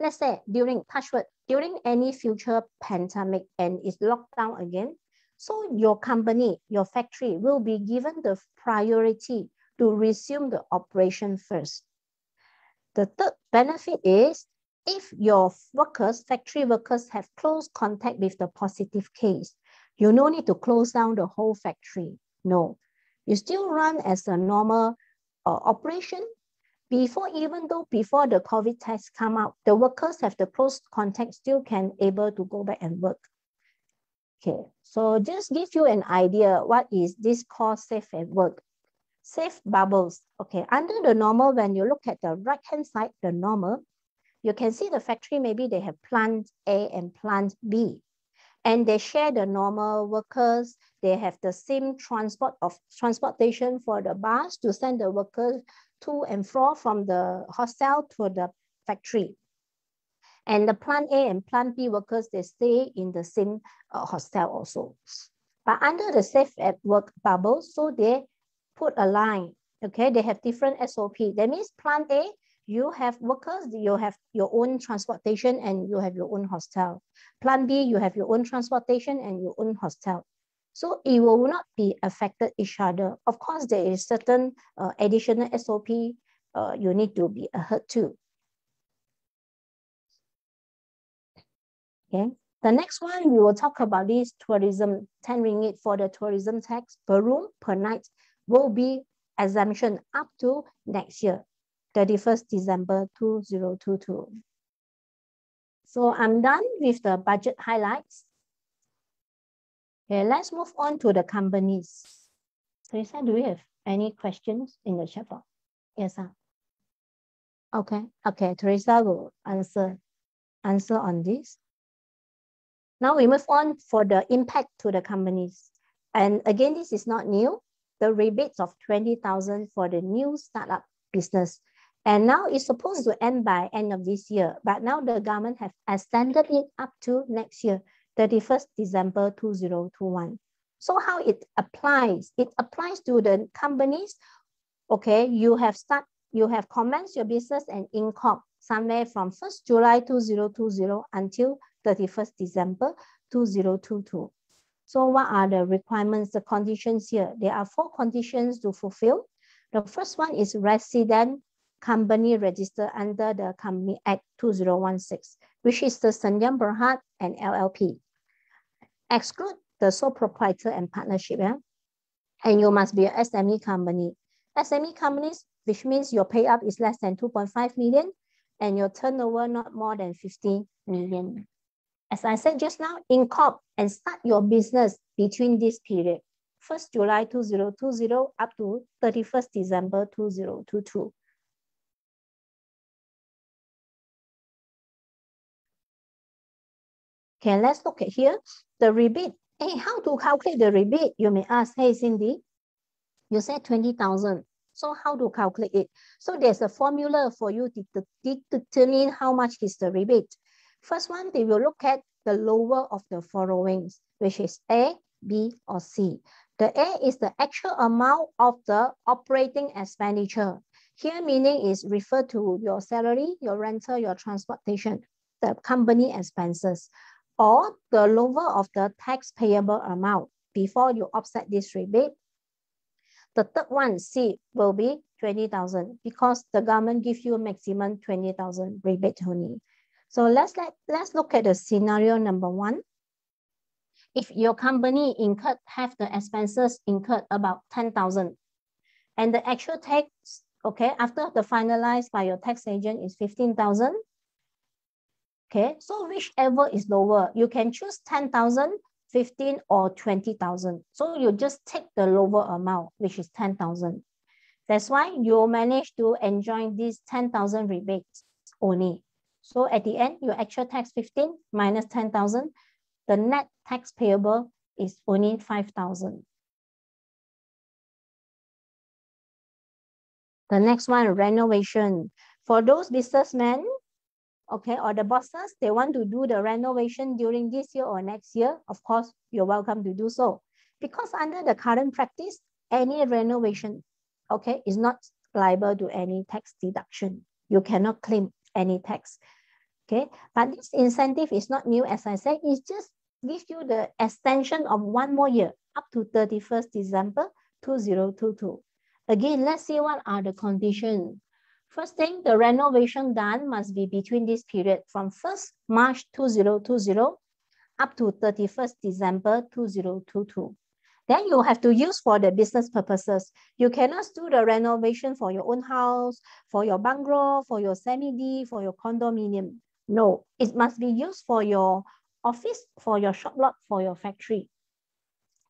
let's say during, touch wood, during any future pandemic and it's locked down again, so your company, your factory will be given the priority to resume the operation first. The third benefit is, if your workers, factory workers have close contact with the positive case, you no need to close down the whole factory. No, you still run as a normal uh, operation. Before, even though before the COVID test come out, the workers have the close contact still can able to go back and work. Okay, so just give you an idea what is this called Safe at Work. Safe bubbles. Okay, under the normal, when you look at the right-hand side, the normal, you can see the factory, maybe they have plant A and plant B. And they share the normal workers. They have the same transport of transportation for the bus to send the workers to and fro from the hostel to the factory. And the plant A and plant B workers, they stay in the same uh, hostel also. But under the Safe at Work bubble, so they put a line, okay? They have different S O P. That means plant A, you have workers, you have your own transportation and you have your own hostel. Plan B, you have your own transportation and your own hostel. So it will not be affected each other. Of course, there is certain uh, additional S O P uh, you need to be adhered to. Okay. The next one, we will talk about this tourism, ten ringgit for the tourism tax per room per night will be exemption up to next year, thirty-first December two thousand twenty-two. So I'm done with the budget highlights. Okay, let's move on to the companies. Teresa, do we have any questions in the chat box? Yes, sir. Okay, okay, Teresa will answer, answer on this. Now we move on for the impact to the companies. And again, this is not new. The rebates of twenty thousand dollars for the new startup business. And now it's supposed to end by end of this year, but now the government have extended it up to next year, thirty-first December two thousand twenty-one. So how it applies? It applies to the companies. Okay, you have start, you have commenced your business and income somewhere from first July two thousand twenty until thirty-first December two thousand twenty-two. So what are the requirements, the conditions here? There are four conditions to fulfill. The first one is resident company registered under the Company Act two thousand sixteen, which is the Sdn Bhd and L L P. Exclude the sole proprietor and partnership. Yeah? And you must be an S M E company. S M E companies, which means your pay up is less than two point five million and your turnover not more than fifty million. As I said just now, incorp and start your business between this period, first July two thousand twenty up to thirty-first December two thousand twenty-two. Okay, let's look at here, the rebate. Hey, how to calculate the rebate? You may ask, hey, Cindy, you said twenty thousand. So how to calculate it? So there's a formula for you to, to determine how much is the rebate. First one, they will look at the lower of the following, which is A, B, or C. The A is the actual amount of the operating expenditure. Here meaning is referred to your salary, your rental, your transportation, the company expenses, or the lower of the tax payable amount before you offset this rebate. The third one, C, will be twenty thousand because the government gives you maximum twenty thousand rebate only. So let's, let, let's look at the scenario number one. If your company incurred, have the expenses incurred about ten thousand and the actual tax, okay, after the finalized by your tax agent is fifteen thousand. Okay, so whichever is lower, you can choose ten thousand, fifteen or twenty thousand. So you just take the lower amount, which is ten thousand. That's why you manage to enjoy these ten thousand rebates only. So at the end, your actual tax fifteen minus ten thousand, the net tax payable is only five thousand. The next one, renovation. For those businessmen, okay, or the bosses, they want to do the renovation during this year or next year, of course, you're welcome to do so. Because under the current practice, any renovation, okay, is not liable to any tax deduction. You cannot claim any tax, okay? But this incentive is not new, as I said, it just gives you the extension of one more year, up to thirty-first December two thousand twenty-two. Again, let's see what are the conditions. First thing, the renovation done must be between this period from first March two thousand twenty up to thirty-first December two thousand twenty-two. Then you have to use for the business purposes. You cannot do the renovation for your own house, for your bungalow, for your semi-D, for your condominium. No, it must be used for your office, for your shop lot, for your factory.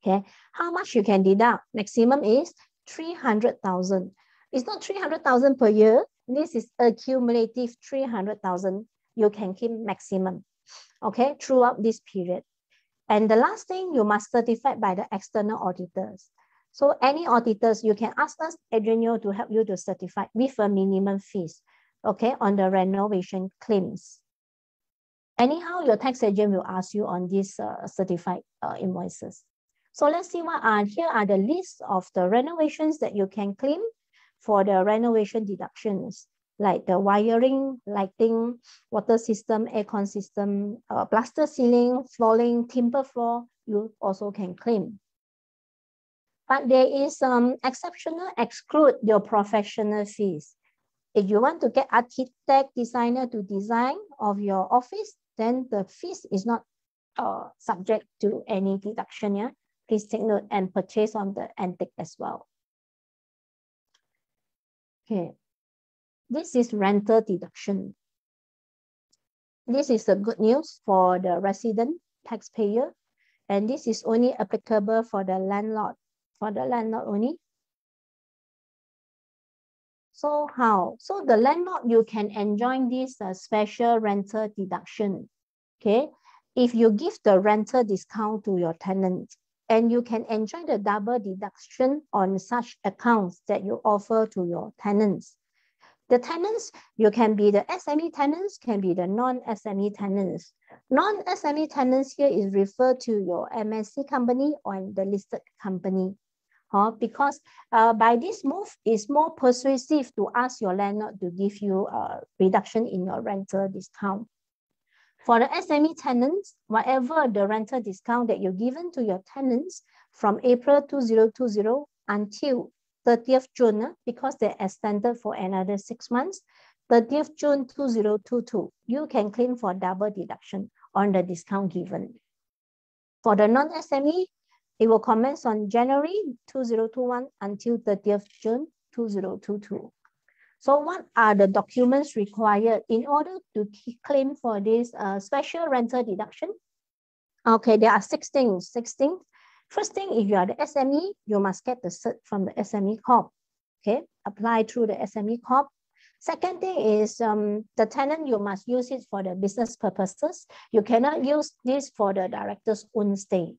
Okay, how much you can deduct? Maximum is three hundred thousand. It's not three hundred thousand per year. This is a cumulative three hundred thousand. You can keep maximum, okay, throughout this period. And the last thing, you must certify by the external auditors. So any auditors, you can ask us, Adrian Yeo, to help you to certify with a minimum fees, okay, on the renovation claims. Anyhow, your tax agent will ask you on these uh, certified uh, invoices. So let's see what are, here are the list of the renovations that you can claim for the renovation deductions, like the wiring, lighting, water system, aircon system, uh, plaster ceiling, flooring, timber floor, you also can claim. But there is some um, exceptional exclude your professional fees. If you want to get architect, designer to design of your office, then the fees is not uh, subject to any deduction. Yeah? Please take note, and purchase on the antique as well. Okay, this is rental deduction. This is the good news for the resident taxpayer, and this is only applicable for the landlord, for the landlord only. So how? So the landlord, you can enjoy this uh, special rental deduction, okay? If you give the rental discount to your tenant, and you can enjoy the double deduction on such accounts that you offer to your tenants. The tenants, you can be the S M E tenants, can be the non-S M E tenants. Non-S M E tenants here is referred to your M N C company or the listed company. Huh? Because uh, by this move, it's more persuasive to ask your landlord to give you a reduction in your rental discount. For the S M E tenants, whatever the rental discount that you've given to your tenants from April two thousand twenty until thirtieth June, because they're extended for another six months, thirtieth June two thousand twenty-two, you can claim for double deduction on the discount given. For the non-S M E, it will commence on January two thousand twenty-one until thirtieth June two thousand twenty-two. So what are the documents required in order to claim for this uh, special rental deduction? Okay, there are six things, six things. First thing, if you are the S M E, you must get the cert from the S M E Corp, okay? Apply through the S M E Corp. Second thing is um, the tenant, you must use it for the business purposes. You cannot use this for the director's own stay.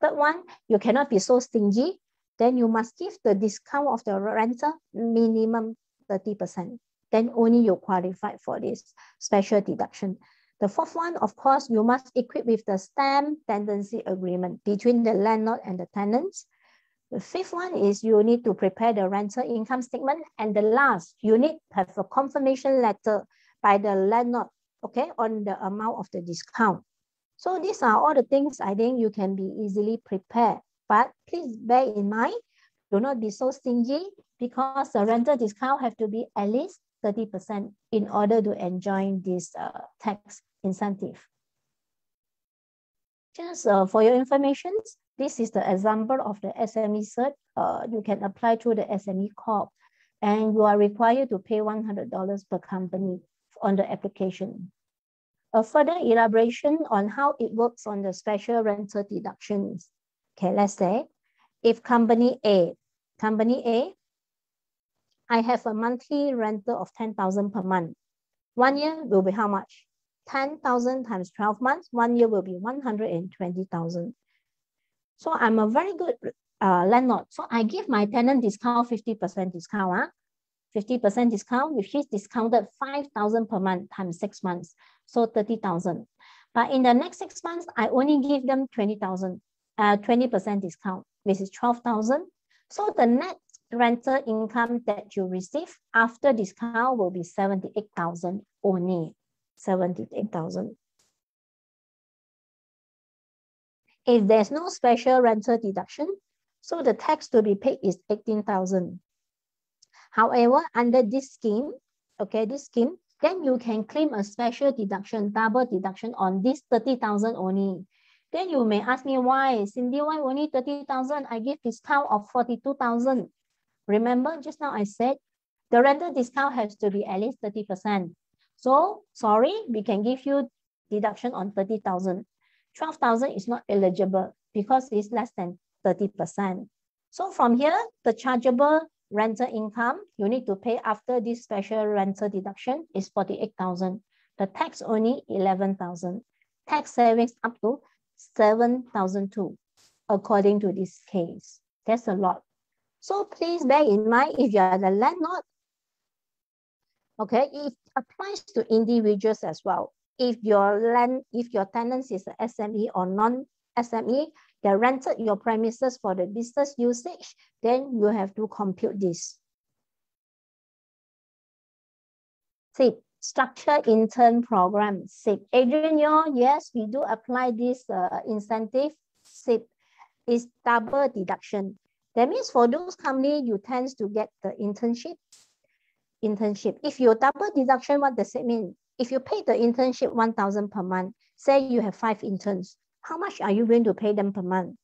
Third one, you cannot be so stingy. Then you must give the discount of the renter minimum thirty percent, then only you qualify for this special deduction. The fourth one, of course, you must equip with the stamp tenancy agreement between the landlord and the tenants. The fifth one is you need to prepare the rental income statement. And the last, you need to have a confirmation letter by the landlord, okay, on the amount of the discount. So these are all the things I think you can be easily prepared. But please bear in mind, do not be so stingy, because the rental discount have to be at least thirty percent in order to enjoy this uh, tax incentive. Just uh, for your information, this is the example of the S M E cert. Uh, you can apply through the S M E Corp, and you are required to pay one hundred dollars per company on the application. A further elaboration on how it works on the special rental deductions. Okay, let's say if company A, company A, I have a monthly rental of ten thousand per month. One year will be how much? ten thousand times twelve months, one year will be one hundred twenty thousand. So I'm a very good uh, landlord. So I give my tenant discount, fifty percent discount. Huh? fifty percent discount, which is discounted five thousand per month times six months. So thirty thousand. But in the next six months, I only give them twenty thousand, uh, twenty percent discount, which is twelve thousand. So the net rental income that you receive after discount will be seventy-eight thousand only. seventy-eight thousand. If there's no special rental deduction, so the tax to be paid is eighteen thousand. However, under this scheme, okay, this scheme, then you can claim a special deduction, double deduction on this thirty thousand only. Then you may ask me why, Cindy, why only thirty thousand? I give discount of forty-two thousand. Remember, just now I said the rental discount has to be at least thirty percent. So sorry, we can give you deduction on thirty thousand. twelve thousand is not eligible because it's less than thirty percent. So from here, the chargeable rental income you need to pay after this special rental deduction is forty-eight thousand. The tax only eleven thousand. Tax savings up to seven thousand two, according to this case. That's a lot. So please bear in mind, if you are the landlord, okay, it applies to individuals as well. If your land, if your tenants is an S M E or non-S M E, they rented your premises for the business usage, then you have to compute this. S I P, Structured Intern Program, S I P. Adrian Yeo, yes, we do apply this uh, incentive, S I P. It's double deduction. That means for those companies, you tend to get the internship. internship. If you double deduction, what does it mean? If you pay the internship one thousand per month, say you have five interns, how much are you going to pay them per month?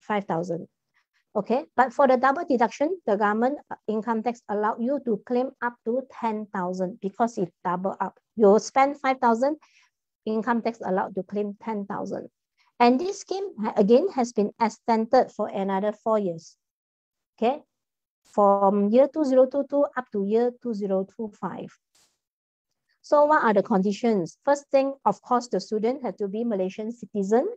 five thousand. Okay, but for the double deduction, the government income tax allow you to claim up to ten thousand because it double up. You spend five thousand, income tax allowed to claim ten thousand. And this scheme again has been extended for another four years. Okay, from year two thousand twenty-two up to year two thousand twenty-five. So what are the conditions? First thing, of course, the student has to be Malaysian citizen.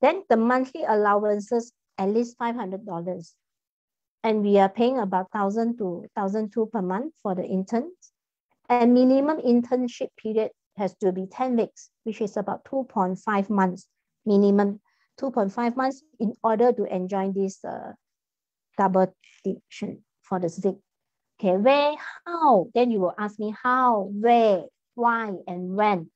Then the monthly allowances, at least five hundred dollars. And we are paying about one thousand to one thousand two per month for the interns. And minimum internship period has to be ten weeks, which is about two point five months, minimum two point five months in order to enjoy this uh, double deduction for the S I P. Okay, where, how? Then you will ask me how, where, why, and when.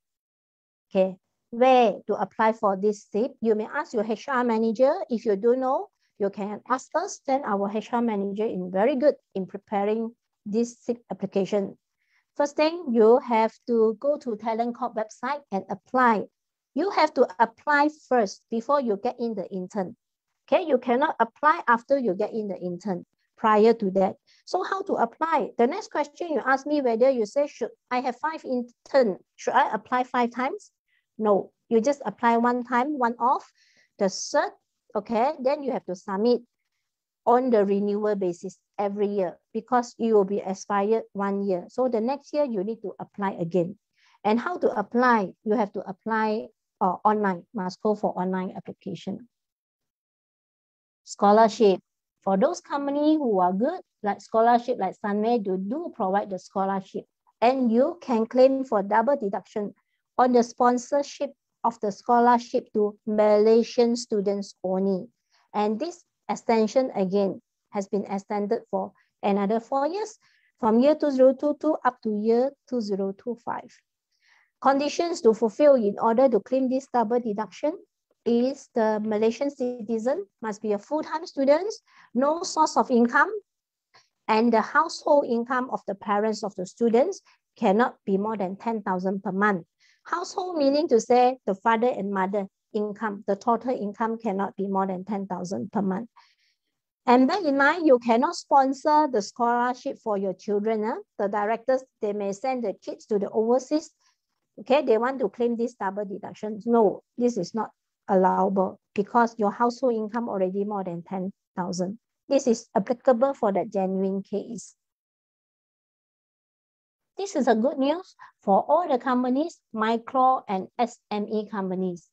Okay, where to apply for this S I P? You may ask your H R manager. If you do know, you can ask us. Then our H R manager is very good in preparing this S I P application. First thing, you have to go to Talent Corp website and apply. You have to apply first before you get in the intern. Okay, you cannot apply after you get in the intern. Prior to that. So how to apply? The next question you ask me whether you say, should I have five intern? Should I apply five times? No, you just apply one time, one off. The cert, okay, then you have to submit on the renewal basis every year because it will be expired one year. So the next year you need to apply again. And how to apply? You have to apply uh, online, must go for online application. Scholarship. For those companies who are good, like scholarship, like Sunway, you do provide the scholarship. And you can claim for double deduction on the sponsorship of the scholarship to Malaysian students only. And this extension, again, has been extended for another four years, from year two thousand twenty-two up to year two thousand twenty-five. Conditions to fulfill in order to claim this double deduction is the Malaysian citizen, must be a full-time student, no source of income, and the household income of the parents of the students cannot be more than ten thousand per month. Household meaning to say the father and mother income, the total income cannot be more than ten thousand per month. And bear in mind, you cannot sponsor the scholarship for your children. Eh? The directors, they may send the kids to the overseas. Okay, they want to claim this double deduction. No, this is not allowable because your household income already more than ten thousand. This is applicable for the genuine case. This is a good news for all the companies, micro and S M E companies.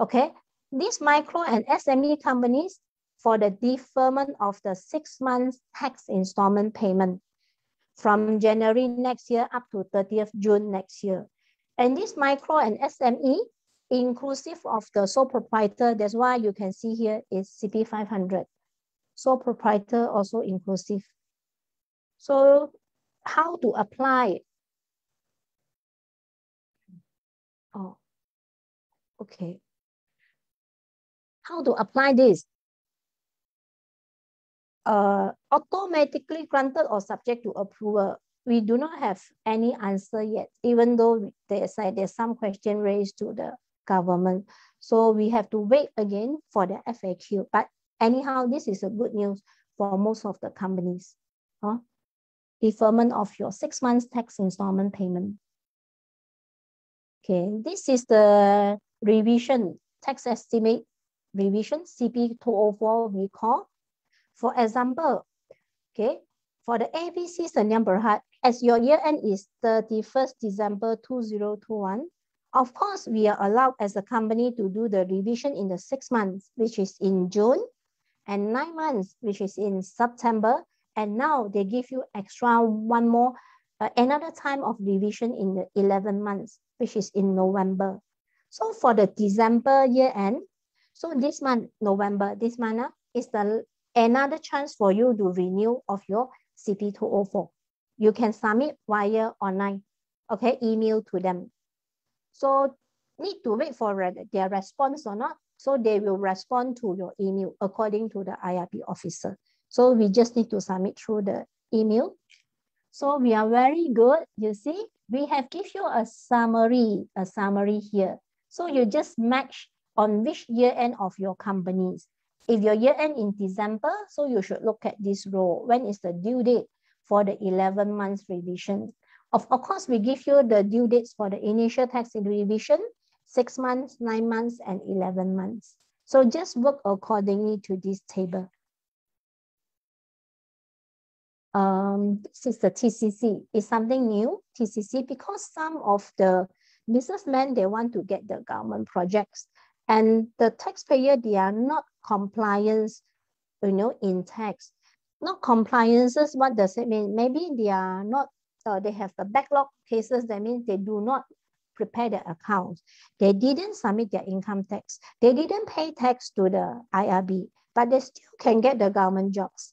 Okay, these micro and S M E companies for the deferment of the six months tax installment payment from January next year up to thirtieth of June next year. And this micro and S M E, inclusive of the sole proprietor, that's why you can see here is C P five hundred. Sole proprietor also inclusive. So how to apply? Oh, okay. How to apply this? Uh, automatically granted or subject to approval. We do not have any answer yet, even though there's, like, there's some question raised to the government. So we have to wait again for the F A Q. But anyhow, this is a good news for most of the companies. Huh? Deferment of your six months tax installment payment. Okay, this is the revision, tax estimate revision, C P two oh four we call. For example, okay, for the A B C Sdn Bhd, as your year end is thirty-first of December two thousand twenty-one, of course, we are allowed as a company to do the revision in the six months, which is in June, and nine months, which is in September. And now they give you extra one more, uh, another time of revision in the eleven months, which is in November. So for the December year end, so this month, November, this month uh, is the another chance for you to renew of your C P two oh four. You can submit via online, okay, email to them. So need to wait for their response or not. So they will respond to your email according to the I R B officer. So we just need to submit through the email. So we are very good. You see, we have give you a summary, a summary here. So you just match on which year end of your companies. If your year end in December, so you should look at this row. When is the due date for the eleven months revision? Of, of course, we give you the due dates for the initial tax revision, six months, nine months, and eleven months. So just work accordingly to this table. Um, this is the T C C. It's something new, T C C, because some of the businessmen, they want to get the government projects. And the taxpayer, they are not compliance, you know, in tax. Not compliances, what does it mean? Maybe they are not, uh, they have the backlog cases, that means they do not prepare their accounts. They didn't submit their income tax. They didn't pay tax to the I R B, but they still can get the government jobs.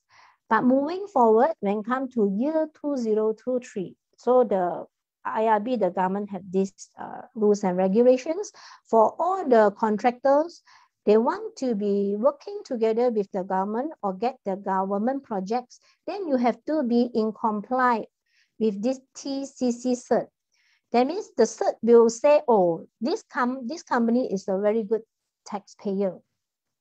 But moving forward, when it comes to year two thousand twenty-three, so the I R B, the government have these uh, rules and regulations for all the contractors. They want to be working together with the government or get the government projects. Then you have to be in compliance with this T C C cert. That means the cert will say, oh, this, com this company is a very good taxpayer.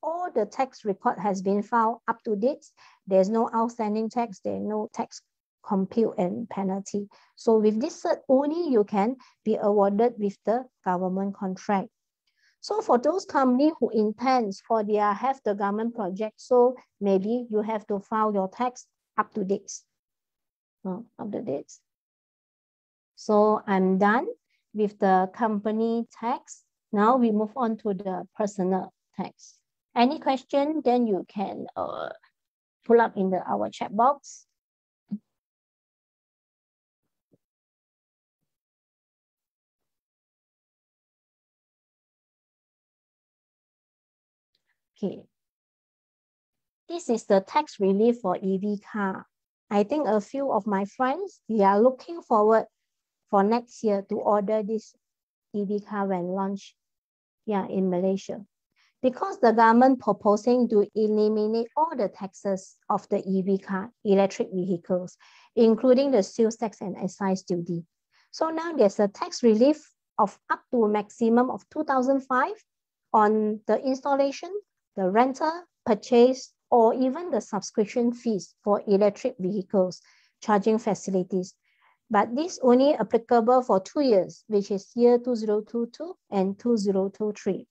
All the tax record has been filed up to date. There's no outstanding tax. There's no tax compute and penalty. So with this cert only, you can be awarded with the government contract. So for those companies who intends for their have the government project, so maybe you have to file your tax up to date. Oh, up to date. So I'm done with the company tax. Now we move on to the personal tax. Any question, then you can uh, pull up in the our chat box. Okay. This is the tax relief for E V car. I think a few of my friends, they are looking forward for next year to order this E V car when launched yeah, in Malaysia. Because the government proposing to eliminate all the taxes of the E V car, electric vehicles, including the sales tax and excise duty. So now there's a tax relief of up to a maximum of two thousand five on the installation, the rental, purchase, or even the subscription fees for electric vehicles, charging facilities. But this only applicable for two years, which is year two thousand twenty-two and two thousand twenty-three.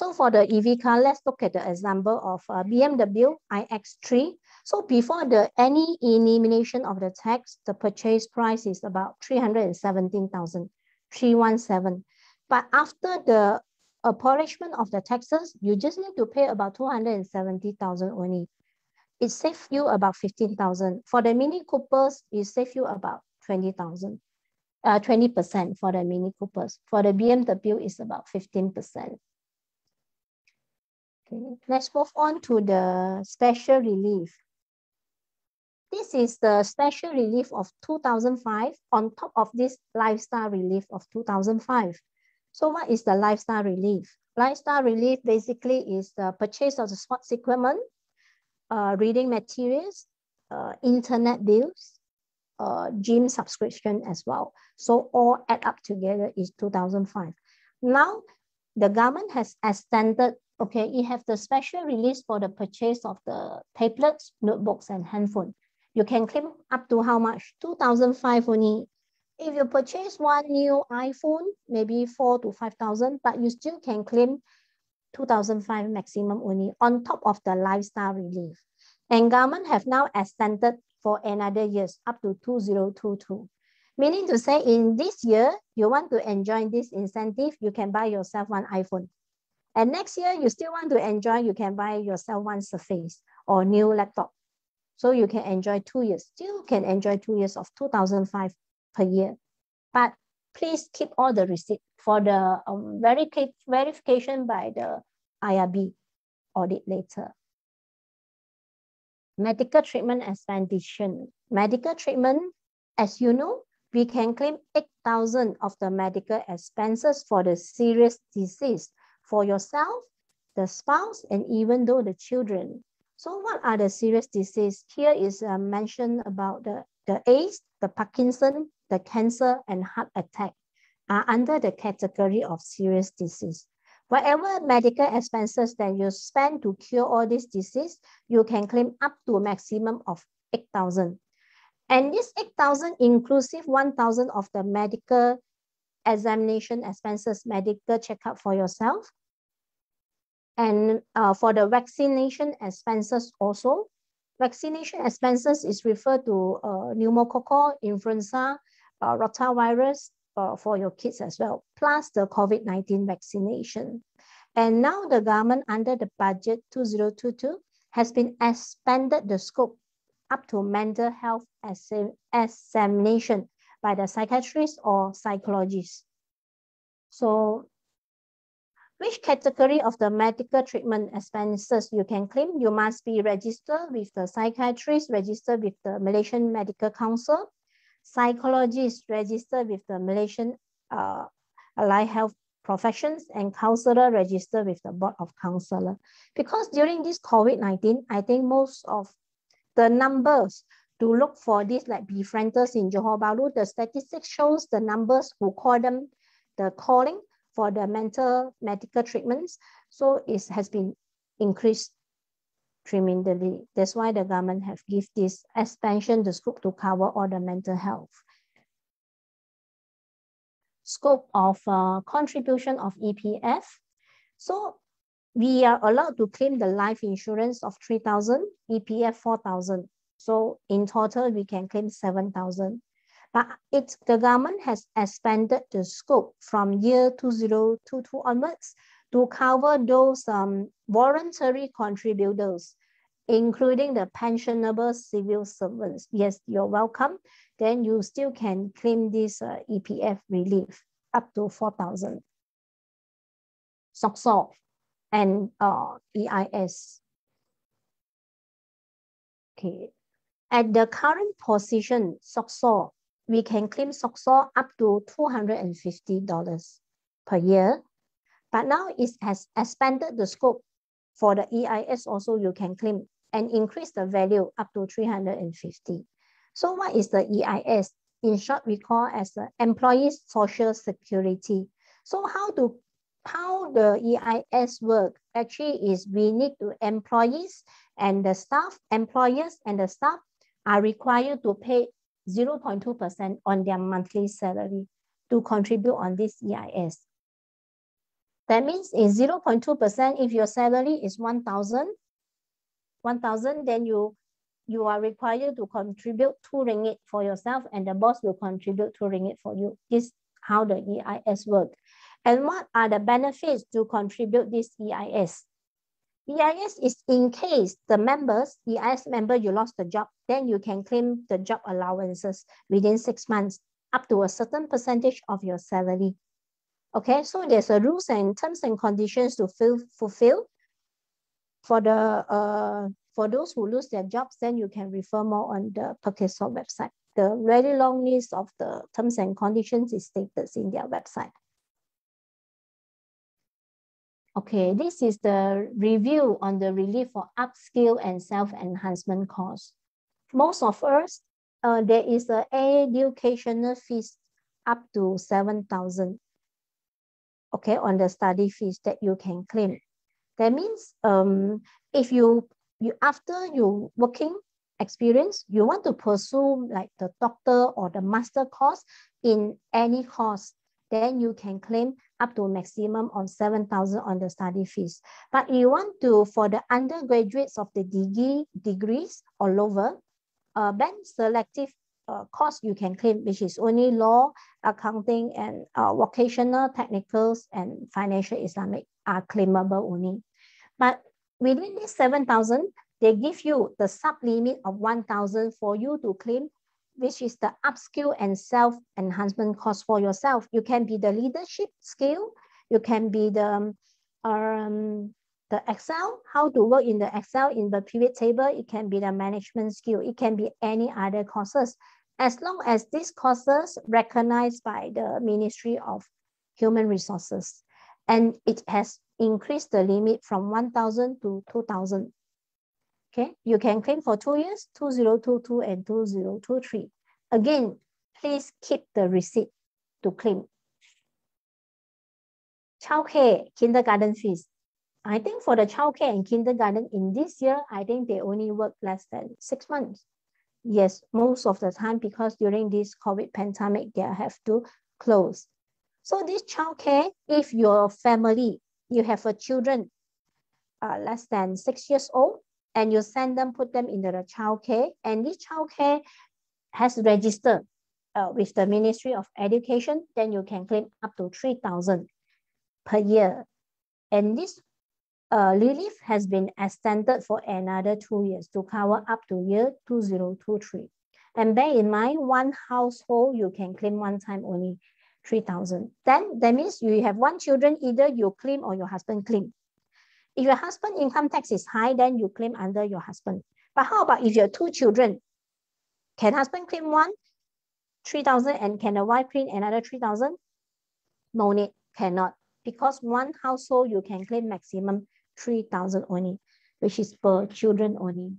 So for the E V car, let's look at the example of uh, B M W i X three. So before the any elimination of the tax, the purchase price is about three hundred seventeen thousand, three hundred seventeen thousand. But after the abolishment of the taxes, you just need to pay about two hundred seventy thousand only. It saves you about fifteen thousand. For the Mini Coopers, it saves you about twenty thousand, uh, twenty percent for the Mini Coopers. For the B M W, it's about fifteen percent. Okay, let's move on to the special relief. This is the special relief of two thousand five on top of this lifestyle relief of two thousand five. So what is the lifestyle relief? Lifestyle relief basically is the purchase of the sports equipment, uh, reading materials, uh, internet bills, uh, gym subscription as well. So all add up together is two thousand five. Now the government has extended, okay, it has the special release for the purchase of the tablets, notebooks, and handphone. You can claim up to how much? two thousand five only. If you purchase one new iPhone, maybe four to five thousand, but you still can claim two thousand five maximum only on top of the lifestyle relief. And government have now extended for another years up to two zero two two, meaning to say in this year you want to enjoy this incentive, you can buy yourself one iPhone, and next year you still want to enjoy, you can buy yourself one Surface or new laptop. So you can enjoy two years, still can enjoy two years of two thousand five. Per year, but please keep all the receipt for the um, verification by the I R B audit later. Medical treatment expenditure. Medical treatment, as you know, we can claim eight thousand of the medical expenses for the serious disease for yourself, the spouse, and even though the children. So what are the serious disease? Here is uh, mentioned about the, the AIDS, the Parkinson, the cancer, and heart attack are under the category of serious disease. Whatever medical expenses that you spend to cure all these diseases, you can claim up to a maximum of eight thousand. And this eight thousand inclusive one thousand of the medical examination expenses, medical checkup for yourself. And uh, for the vaccination expenses also, vaccination expenses is referred to uh, pneumococcal, influenza, uh, rotavirus uh, for your kids as well, plus the COVID nineteen vaccination. And now the government under the budget twenty twenty-two has been expanded the scope up to mental health examination by the psychiatrist or psychologist. So which category of the medical treatment expenses you can claim? You must be registered with the psychiatrist, registered with the Malaysian Medical Council, psychologist registered with the Malaysian uh, Allied Health Professions, and counselor registered with the Board of Counselor. Because during this COVID nineteen, I think most of the numbers to look for this, like befrienders in Johor Bahru, the statistics shows the numbers who call them, the calling, for the mental medical treatments, so it has been increased tremendously. That's why the government have given this expansion the scope to cover all the mental health. Scope of uh, contribution of E P F. So we are allowed to claim the life insurance of three thousand, E P F four thousand. So in total, we can claim seven thousand. But it, the government has expanded the scope from year two thousand twenty-two onwards to cover those um, voluntary contributors, including the pensionable civil servants. Yes, you're welcome. Then you still can claim this uh, E P F relief up to four thousand. SOCSO and uh, E I S. Okay. At the current position, SOCSO, we can claim SOCSO up to two hundred fifty dollars per year. But now it has expanded the scope for the E I S also, you can claim and increase the value up to three hundred fifty. So what is the E I S? In short, we call as the Employees Social Security. So how do how the E I S work? Actually is we need to employees and the staff, employers and the staff are required to pay zero point two percent on their monthly salary to contribute on this E I S. That means it's zero point two percent. If your salary is one thousand, then you, you are required to contribute two ringgit for yourself, and the boss will contribute two ringgit for you. This is how the E I S works. And what are the benefits to contribute this E I S? E I S is in case the members, E I S member, you lost the job, then you can claim the job allowances within six months, up to a certain percentage of your salary. Okay, so there's a rules and terms and conditions to fill, fulfill. For the uh, for those who lose their jobs, then you can refer more on the Perkeso website. The very long list of the terms and conditions is stated in their website. Okay, this is the review on the relief for upskill and self-enhancement course. Most of us, uh, there is an educational fees up to seven thousand. Okay, on the study fees that you can claim. That means um, if you, you after your working experience, you want to pursue like the doctor or the master course in any course, then you can claim up to a maximum of seven thousand on the study fees. But you want to, for the undergraduates of the degree, degrees or lower, uh, then selective uh, course you can claim, which is only law, accounting, and uh, vocational, technicals, and financial Islamic are claimable only. But within this seven thousand, they give you the sub-limit of one thousand for you to claim, which is the upskill and self-enhancement course for yourself. You can be the leadership skill, you can be the, um, the Excel, how to work in the Excel, in the pivot table, it can be the management skill, it can be any other courses, as long as these courses recognized by the Ministry of Human Resources. And it has increased the limit from one thousand to two thousand. Okay, you can claim for two years, two thousand twenty-two and two thousand twenty-three. Again, please keep the receipt to claim. Childcare, kindergarten fees. I think for the childcare and kindergarten in this year, I think they only work less than six months. Yes, most of the time, because during this COVID pandemic, they have to close. So this childcare, if your family, you have a children uh, less than six years old, and you send them, put them into the childcare, and this childcare has registered uh, with the Ministry of Education, then you can claim up to three thousand per year. And this uh, relief has been extended for another two years to cover up to year two thousand twenty-three. And bear in mind, one household, you can claim one time only three thousand. Then that means you have one children, either you claim or your husband claim. If your husband's income tax is high, then you claim under your husband. But how about if you have two children? Can husband claim one, three thousand, and can the wife claim another three thousand? No need, cannot. Because one household, you can claim maximum three thousand only, which is per children only.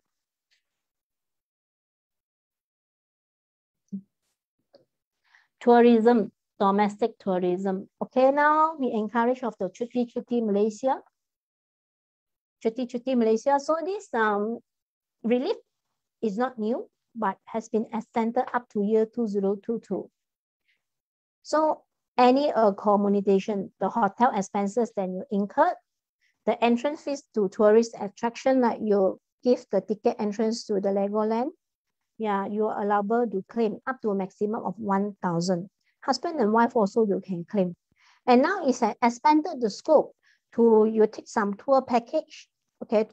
Tourism, domestic tourism. Okay, now we encourage of the Cuti Cuti Malaysia. Cuti Cuti Malaysia. So this um, relief is not new, but has been extended up to year two thousand twenty-two. So any accommodation, the hotel expenses that you incurred, the entrance fees to tourist attraction, like you give the ticket entrance to the Legoland, yeah, you are allowable to claim up to a maximum of one thousand. Husband and wife also you can claim. And now it's expanded the scope to you take some tour package, okay,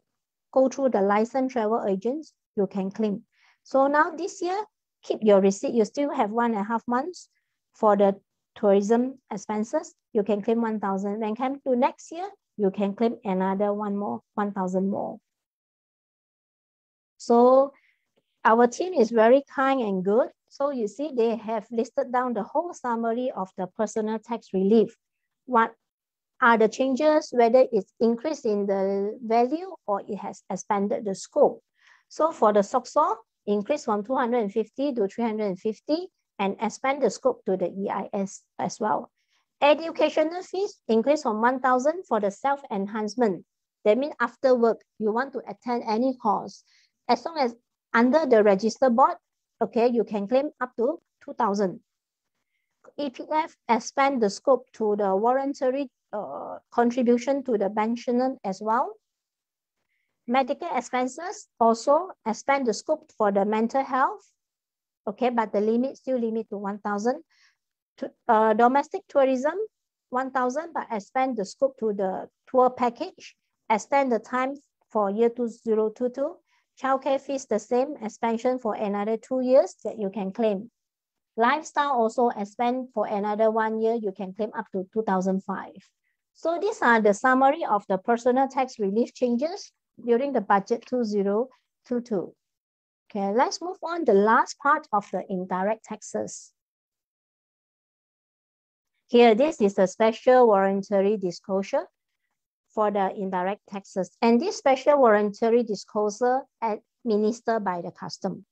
go through the licensed travel agents, you can claim. So now this year, keep your receipt, you still have one and a half months for the tourism expenses, you can claim one thousand. When come to next year, you can claim another one more, one thousand more. So our team is very kind and good. So you see, they have listed down the whole summary of the personal tax relief. What are the changes, whether it's increased in the value or it has expanded the scope. So for the SOCSO, increase from two hundred fifty to three hundred fifty and expand the scope to the E I S as well. Educational fees increase from one thousand for the self-enhancement. That means after work, you want to attend any course. As long as under the register board, okay, you can claim up to two thousand. E P F expand the scope to the voluntary uh, contribution to the pension as well. Medical expenses also expand the scope for the mental health. Okay, but the limit still limit to one thousand. Uh, domestic tourism, one thousand, but expand the scope to the tour package, extend the time for year two thousand twenty-two. Childcare fees the same, expansion for another two years that you can claim. Lifestyle also expand for another one year, you can claim up to two thousand five. So these are the summary of the personal tax relief changes during the budget two thousand twenty-two. Okay, let's move on to the last part of the indirect taxes. Here, this is the special voluntary disclosure for the indirect taxes. And this special voluntary disclosure administered by the custom.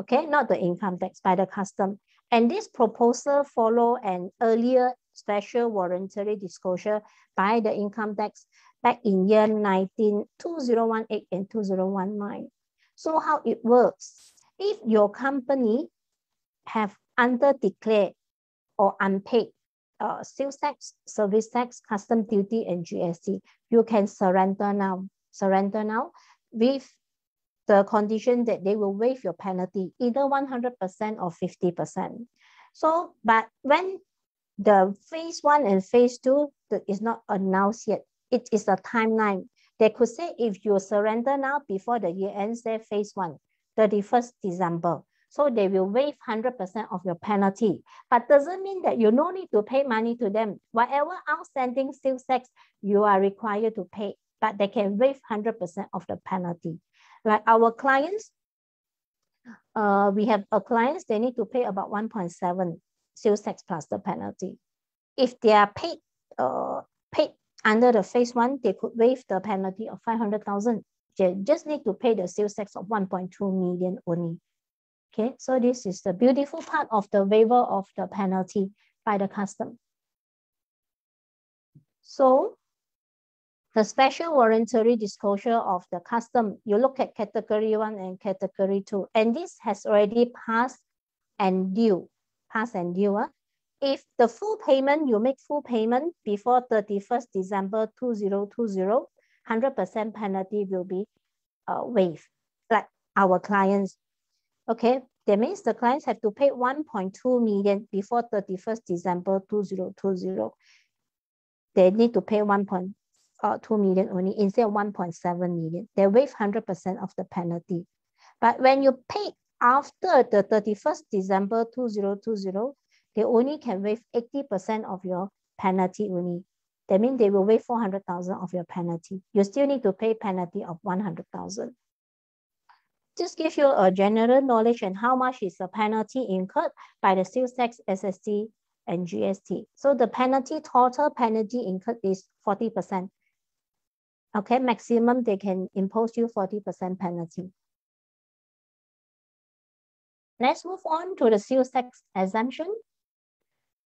Okay, not the income tax, by the custom. And this proposal follow an earlier special voluntary disclosure by the income tax back in year nineteen, two thousand eighteen and two thousand nineteen. So how it works, if your company have under-declared or unpaid uh, sales tax, service tax, custom duty, and G S T, you can surrender now. Surrender now with the condition that they will waive your penalty, either one hundred percent or fifty percent. So, but when the phase one and phase two is not announced yet, it is a timeline. They could say if you surrender now before the year ends, their phase one, thirty-first December. So they will waive one hundred percent of your penalty. But doesn't mean that you no need to pay money to them. Whatever outstanding sales tax, you are required to pay, but they can waive one hundred percent of the penalty. Like our clients, uh, we have a clients, they need to pay about one point seven sales tax plus the penalty. If they are paid, uh, paid under the phase one, they could waive the penalty of five hundred thousand. They just need to pay the sales tax of one point two million only. Okay, so this is the beautiful part of the waiver of the penalty by the custom. So the special voluntary disclosure of the custom, you look at category one and category two, and this has already passed and due, passed and due. Huh? If the full payment, you make full payment before thirty-first December two thousand twenty, one hundred percent penalty will be uh, waived, like our clients. Okay, that means the clients have to pay one point two million before thirty-first December two thousand twenty. They need to pay one point two million only instead of one point seven million. They waive one hundred percent of the penalty. But when you pay after the thirty-first December two thousand twenty, they only can waive eighty percent of your penalty only. That means they will waive four hundred thousand of your penalty. You still need to pay penalty of one hundred thousand. Just give you a general knowledge and how much is the penalty incurred by the sales tax, S S T, and G S T. So the penalty, total penalty incurred is forty percent. Okay, maximum they can impose you forty percent penalty. Let's move on to the sales tax exemption.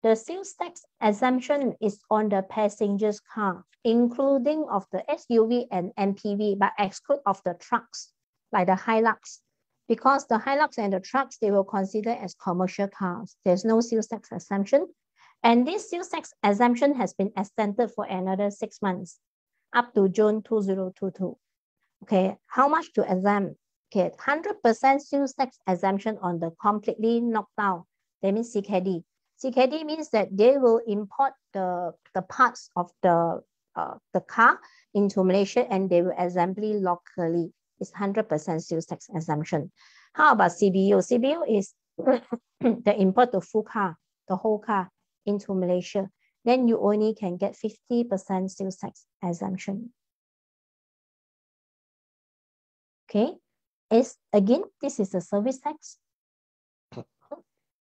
The sales tax exemption is on the passenger's car, including of the S U V and M P V, but exclude of the trucks, like the Hilux, because the Hilux and the trucks, they will consider as commercial cars. There's no sales tax exemption. And this sales tax exemption has been extended for another six months, up to June two thousand twenty-two. Okay, how much to exempt? Okay, one hundred percent sales tax exemption on the completely knocked down. That means C K D. C K D means that they will import the, the parts of the, uh, the car into Malaysia and they will assembly locally. It's one hundred percent sales tax exemption. How about C B U? C B U is the import the full car, the whole car into Malaysia. Then you only can get fifty percent sales tax exemption. Okay, it's, again, this is the service tax.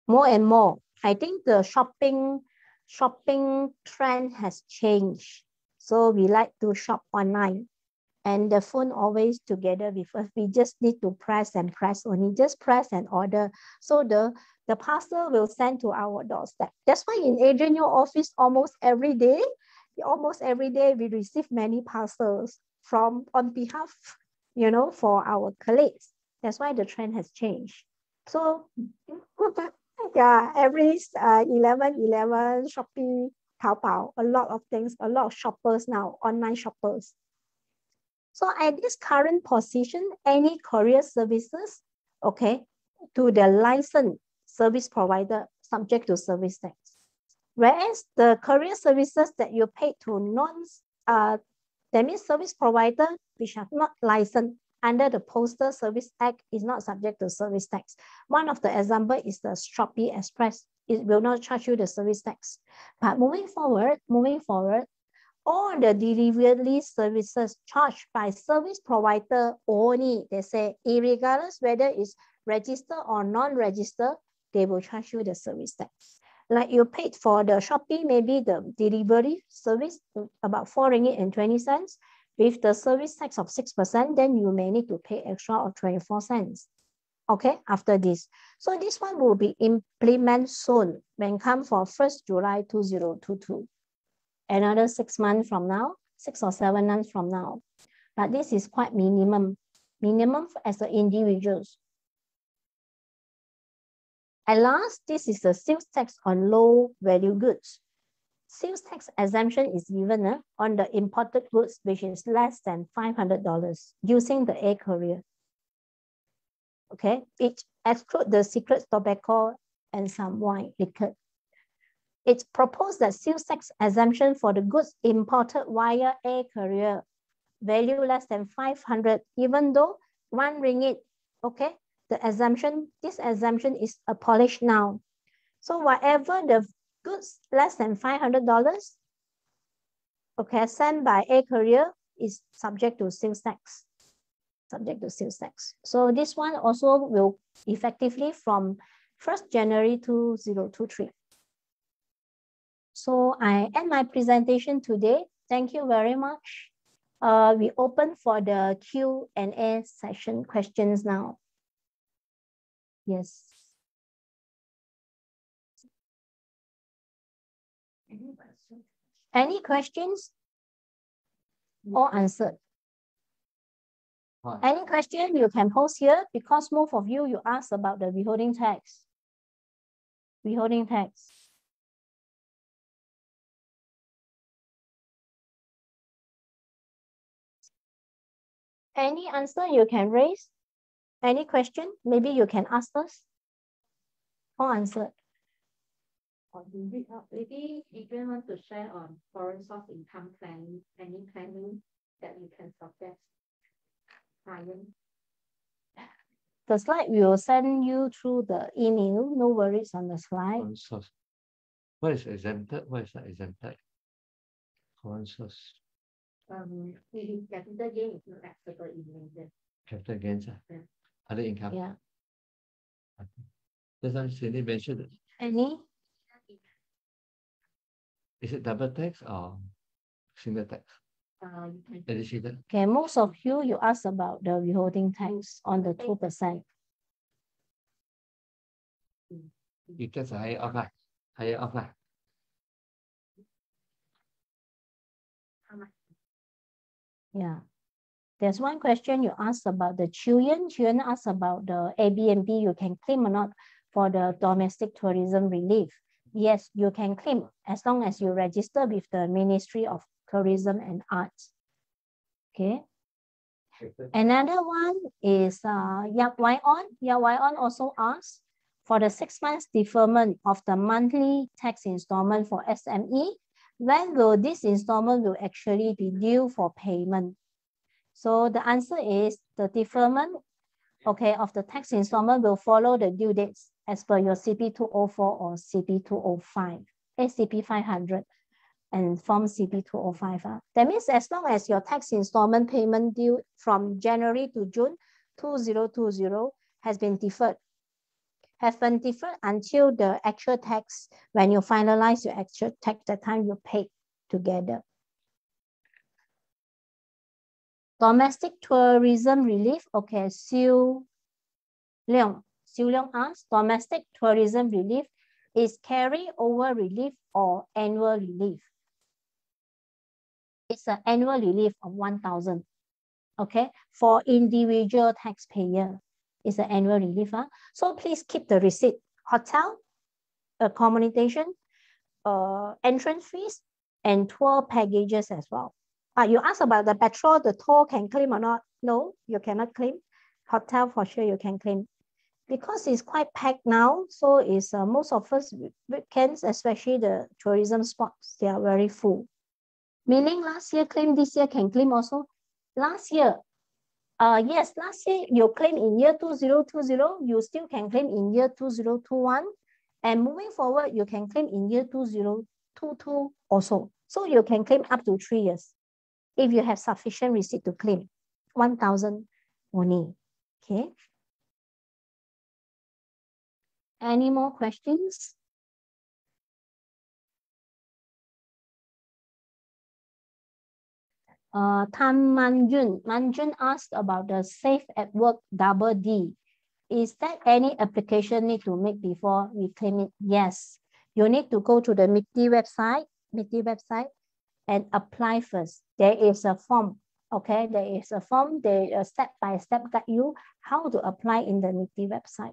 More and more, I think the shopping, shopping trend has changed. So we like to shop online. And the phone always together with us. We just need to press and press only, just press and order. So the, the parcel will send to our doorstep. That's why in Adrian Yeo office, almost every day, almost every day we receive many parcels from on behalf, you know, for our colleagues. That's why the trend has changed. So yeah, every uh, eleven eleven, Shopee, Taobao, a lot of things, a lot of shoppers now, online shoppers. So at this current position, any courier services, okay, to the licensed service provider subject to service tax. Whereas the courier services that you pay to non, uh, that means service provider which are not licensed under the Postal Service Act is not subject to service tax. One of the example is the Shopee Express. It will not charge you the service tax. But moving forward, moving forward, all the delivery services charged by service provider only, they say, irregardless whether it's registered or non-registered, they will charge you the service tax. Like you paid for the Shopee, maybe the delivery service, about four ringgit and twenty cents. With the service tax of six percent, then you may need to pay extra of twenty-four cents, okay, after this. So this one will be implemented soon when come for first July two thousand twenty-two. Another six months from now, six or seven months from now. But this is quite minimum, minimum as the individuals. And last, this is the sales tax on low value goods. Sales tax exemption is given uh, on the imported goods, which is less than five hundred dollars using the air courier. Okay, it excludes the cigarette, tobacco, and some wine liquor. It's proposed that sales tax exemption for the goods imported via air courier, value less than five hundred, even though one ringgit, okay, the exemption, this exemption is abolished now. So whatever the goods less than five hundred dollars, okay, sent by air courier is subject to sales tax, subject to sales tax. So this one also will effectively from first January two thousand twenty-three. So I end my presentation today. Thank you very much. Uh, we open for the Q and A session questions now. Yes. Any questions? All answered. Hi. Any question you can post here because most of you, you asked about the withholding tax. Withholding tax. Any answer you can raise? Any question? Maybe you can ask us. All answered. Maybe Adrian wants to share on foreign source income planning, any planning that you can suggest. Ryan. The slide we will send you through the email, no worries on the slide. Foreign source. What is exempted? What is not exempted? Foreign source. Um, capital gain is not taxable in Indonesia. Capital gains, yeah. Other income. Yeah. Okay. This one Cindy mentioned it. Any? Is it double tax or single tax? Um, okay, most of you, you asked about the withholding tax on the two percent. You get a higher offer. Higher offer. Yeah. There's one question you asked about the children. Children asked about the Airbnb, you can claim or not for the domestic tourism relief. Yes, you can claim as long as you register with the Ministry of Tourism and Arts. Okay. Another one is uh, Yap Wai On. Yap Wai On also asks for the six months deferment of the monthly tax installment for S M E. When will this installment will actually be due for payment? So the answer is the deferment, okay, of the tax installment will follow the due dates as per your C P two oh four or C P two oh five, C P five hundred, and from C P two oh five. Uh. That means as long as your tax installment payment due from January to June two thousand twenty has been deferred, has been deferred until the actual tax, when you finalize your actual tax, the time you pay together. Domestic tourism relief, okay, Siu Leong. Siu Leong asks, domestic tourism relief is carry over relief or annual relief? It's an annual relief of one thousand dollars, okay? For individual taxpayer, it's an annual relief. Huh? So please keep the receipt, hotel, accommodation, uh, entrance fees and tour packages as well. Uh, you asked about the petrol, the toll can claim or not? No, you cannot claim. Hotel for sure you can claim. Because it's quite packed now, so it's uh, most of us weekends, especially the tourism spots, they are very full. Meaning last year claim, this year can claim also. Last year, uh, yes, last year you claim in year two thousand twenty, you still can claim in year two thousand twenty-one. And moving forward, you can claim in year two thousand twenty-two also. So you can claim up to three years if you have sufficient receipt to claim, one thousand only, okay? Any more questions? Uh, Tan Manjun. Manjun asked about the safe at work double D. Is there any application need to make before we claim it? Yes. You need to go to the MITI website, MITI website and apply first. There is a form, okay? There is a form, they uh, step by step guide you how to apply in the MITI website.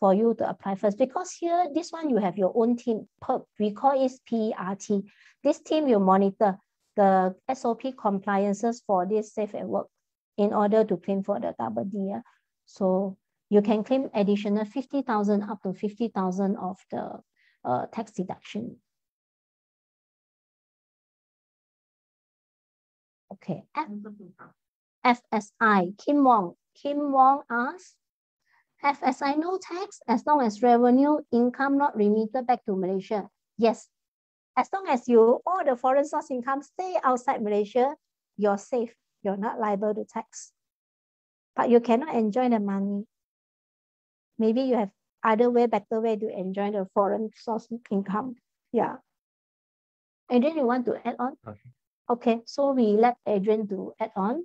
For you to apply first, because here, this one you have your own team, P E R P, we call it P E R T. This team will monitor the S O P compliances for this safe at work in order to claim for the double D. Yeah? So you can claim additional fifty thousand up to fifty thousand of the uh, tax deduction. Okay, F F S I, Kim Wong. Kim Wong asks, F S I no tax as long as revenue income not remitted back to Malaysia. Yes, as long as you all the foreign source income stay outside Malaysia, you're safe. You're not liable to tax. But you cannot enjoy the money. Maybe you have other way, better way to enjoy the foreign source income. Yeah. Adrian, you want to add on? Okay. Okay, so we let Adrian to add on.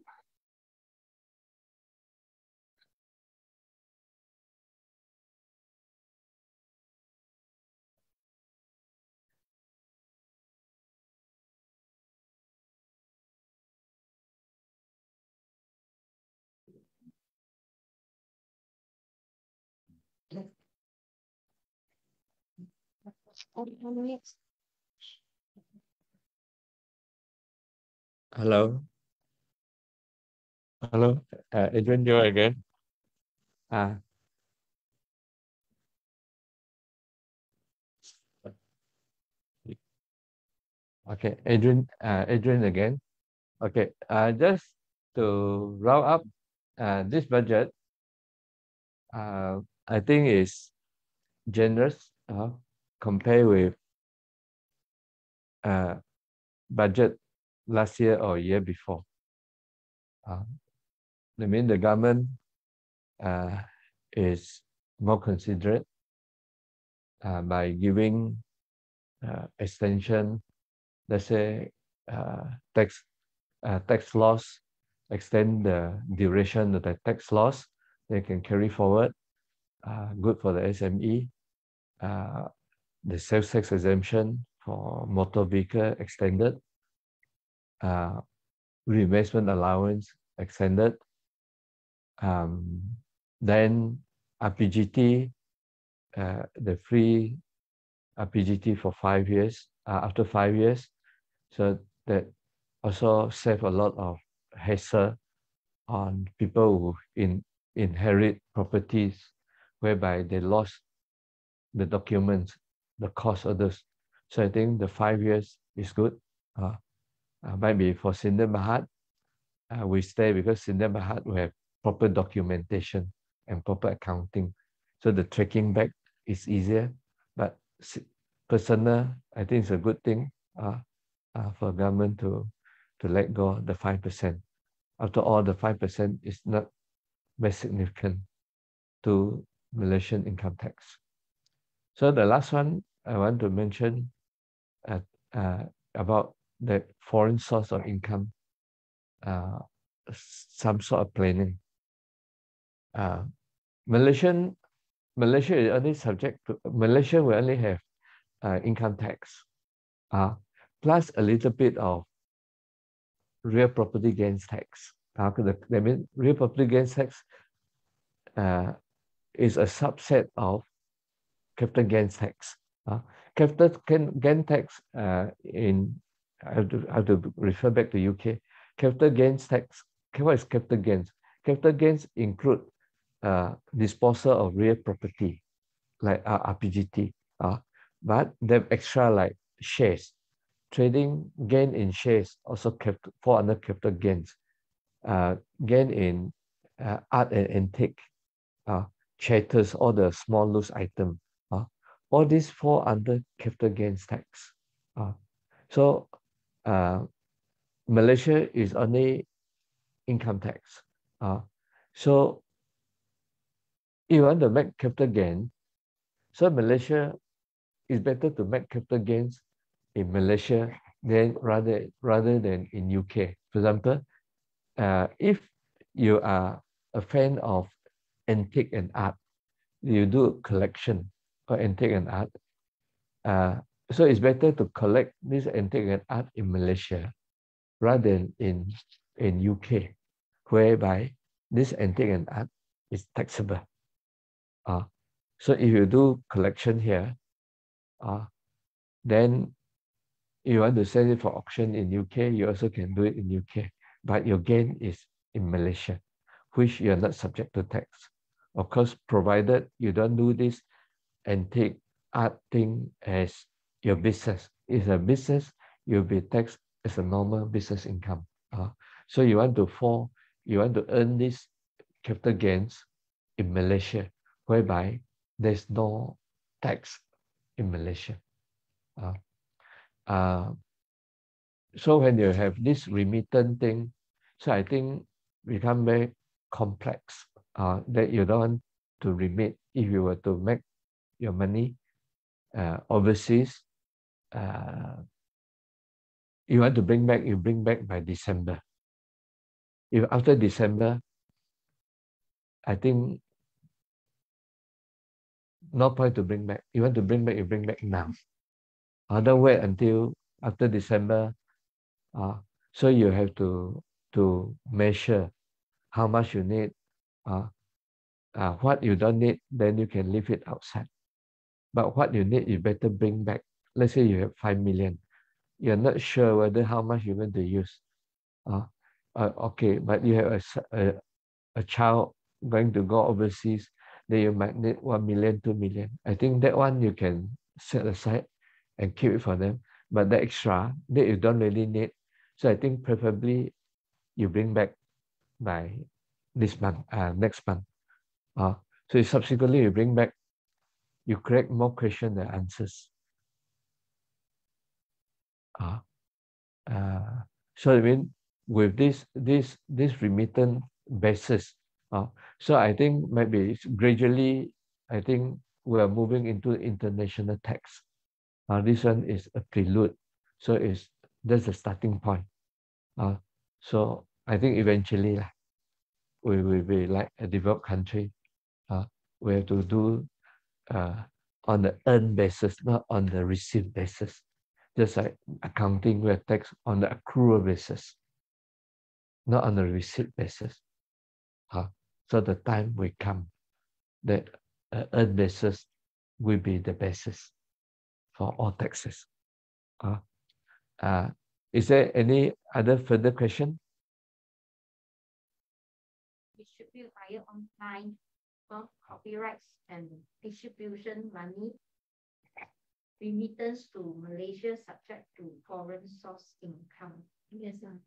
Hello. Hello, uh, Adrian Yeo again. Ah. Okay, Adrian, uh, Adrian again. Okay, uh, just to round up uh, this budget, uh, I think is generous. Uh, Compare with uh, budget last year or year before. Uh, I mean, the government uh, is more considerate uh, by giving uh, extension, let's say, uh, tax, uh, tax loss, extend the duration of the tax loss, they can carry forward, uh, good for the S M E. Uh, The sales tax exemption for motor vehicle extended, uh, reinvestment allowance extended, um, then R P G T, uh, the free R P G T for five years, uh, after five years. So that also save a lot of hassle on people who in, inherit properties whereby they lost the documents, the cost of this. So I think the five years is good. Uh, uh, might be for Sdn Bhd, uh, we stay because Sdn Bhd we have proper documentation and proper accounting. So the tracking back is easier, but personal, I think it's a good thing uh, uh, for government to, to let go the five percent. After all, the five percent is not very significant to Malaysian income tax. So the last one, I want to mention uh, uh, about the foreign source of income, uh, some sort of planning. Uh, Malaysian, Malaysia is only subject to, Malaysia will only have uh, income tax, uh, plus a little bit of real property gains tax. Uh, that means real property gains tax uh, is a subset of capital gains tax. Uh, capital gain tax uh, in, I have, to, I have to refer back to U K, capital gains tax. What is capital gains? Capital gains include uh, disposal of real property, like uh, R P G T, uh, but they have extra like shares. Trading gain in shares also capital, fall under capital gains. Uh, gain in uh, art and antique, uh, chattels, all the small loose items. Uh, all these fall under capital gains tax. Uh, so uh, Malaysia is only income tax. Uh, so if you want to make capital gain, so Malaysia, is better to make capital gains in Malaysia than rather, rather than in U K. For example, uh, if you are a fan of antique and art, you do collection of antique and art. Uh, so it's better to collect this antique and art in Malaysia rather than in, in U K, whereby this antique and art is taxable. Uh, so if you do collection here, Uh, then you want to sell it for auction in U K, you also can do it in U K, but your gain is in Malaysia, which you are not subject to tax. Of course, provided you don't do this antique art thing as your business. It's a business, you'll be taxed as a normal business income. Uh, so you want to fall, you want to earn these capital gains in Malaysia, whereby there's no tax in Malaysia. Uh, uh, so when you have this remittance thing, so I think become very complex uh, that you don't want to remit if you were to make your money uh, overseas. Uh, you want to bring back, you bring back by December. If after December, I think no point to bring back. You want to bring back, you bring back now. Uh, don't wait until after December. Uh, so you have to, to measure how much you need. Uh, uh, what you don't need, then you can leave it outside. But what you need, you better bring back. Let's say you have five million. You're not sure whether how much you're going to use. Uh, uh, okay, but you have a, a, a child going to go overseas, then you might need one million, two million. I think that one you can set aside and keep it for them. But the extra that you don't really need, so I think preferably you bring back by this month, uh, next month. Uh, so subsequently you bring back, you create more questions than answers. Uh, uh, so I mean, with this, this, this remittance basis, Uh, so I think maybe gradually, I think we are moving into international tax. Uh, this one is a prelude. So it's, that's the starting point. Uh, so I think eventually we will be like a developed country. Uh, we have to do uh, on the earn basis, not on the receive basis. Just like accounting, we have tax on the accrual basis, not on the receipt basis. Uh, So the time will come that uh, earned basis will be the basis for all taxes. Uh, uh, is there any other further question? It should be higher online for copyrights and distribution money, remittance to Malaysia subject to foreign source income. Yes, sir.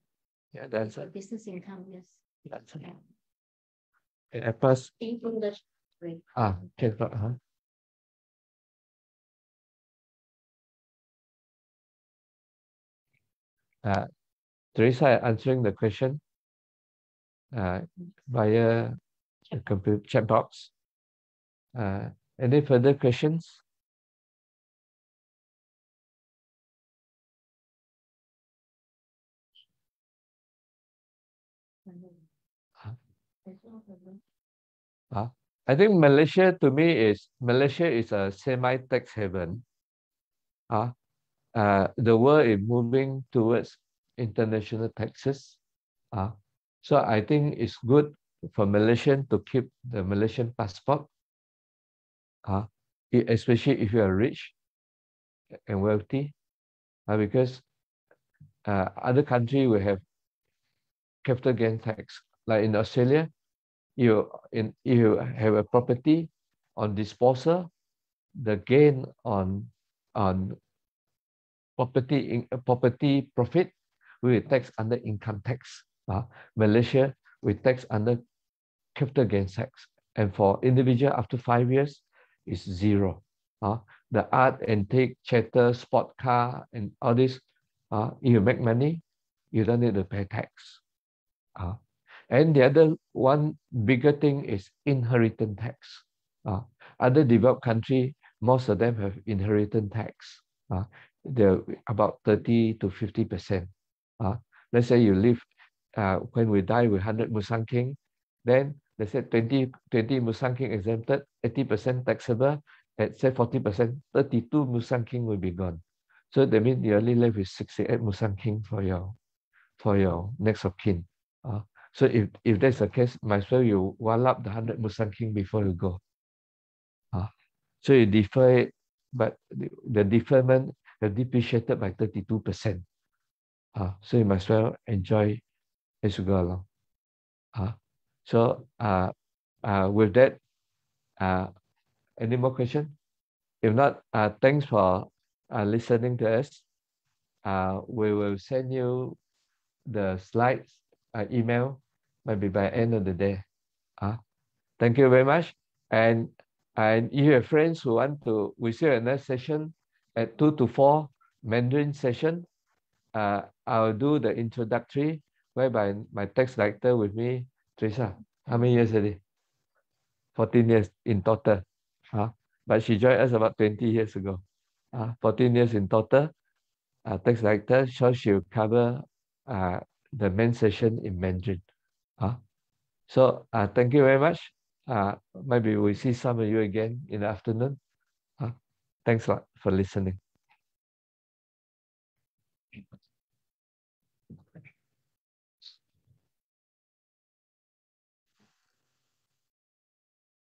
Yeah, that's it. Business income, yes. That's it. Yeah. Can I pass? Ah, can I, huh? Uh, Teresa answering the question uh, via the computer chat box. Uh, any further questions? Uh, I think Malaysia to me is, Malaysia is a semi-tax haven. Uh, uh, the world is moving towards international taxes. Uh, so I think it's good for Malaysian to keep the Malaysian passport, uh, especially if you are rich. and wealthy, uh, because uh, other country will have capital gain tax. Like in Australia, you in if you have a property on disposal, the gain on on property in property profit will be taxed under income tax. Uh, Malaysia will tax under capital gains tax, and for individual after five years is zero. Uh, the art, antique, charter, sport car, and all this, uh, if you make money, you don't need to pay tax. Uh, and the other one bigger thing is inheritance tax. Uh, other developed countries, most of them have inheritance tax. Uh, they're about thirty to fifty percent. Uh, let's say you live, uh, when we die with one hundred Musang King, then they said twenty, twenty Musang King exempted, eighty percent taxable, at say forty percent, thirty-two Musang King will be gone. So that means you only left with sixty-eight Musang King for your, for your next of kin. Uh, so if, if that's the case, might as well you wall up the one hundred Musang King before you go. Uh, so you defer it, but the, the deferment is depreciated by thirty-two percent. Uh, so you might as well enjoy as you go along. Uh, so uh, uh, with that, uh, any more questions? If not, uh, thanks for uh, listening to us. Uh, we will send you the slides, uh, email, maybe by end of the day. Uh, thank you very much. And, and if you have friends who want to, we see another session at two to four Mandarin session. Uh, I'll do the introductory, whereby my tax director with me, Teresa. How many years already? fourteen years in total. Uh, but she joined us about twenty years ago, uh, fourteen years in total, uh, tax director, so she'll cover uh, the main session in Mandarin. Uh, so uh, thank you very much. Uh, maybe we'll see some of you again in the afternoon. Uh, thanks a lot for listening.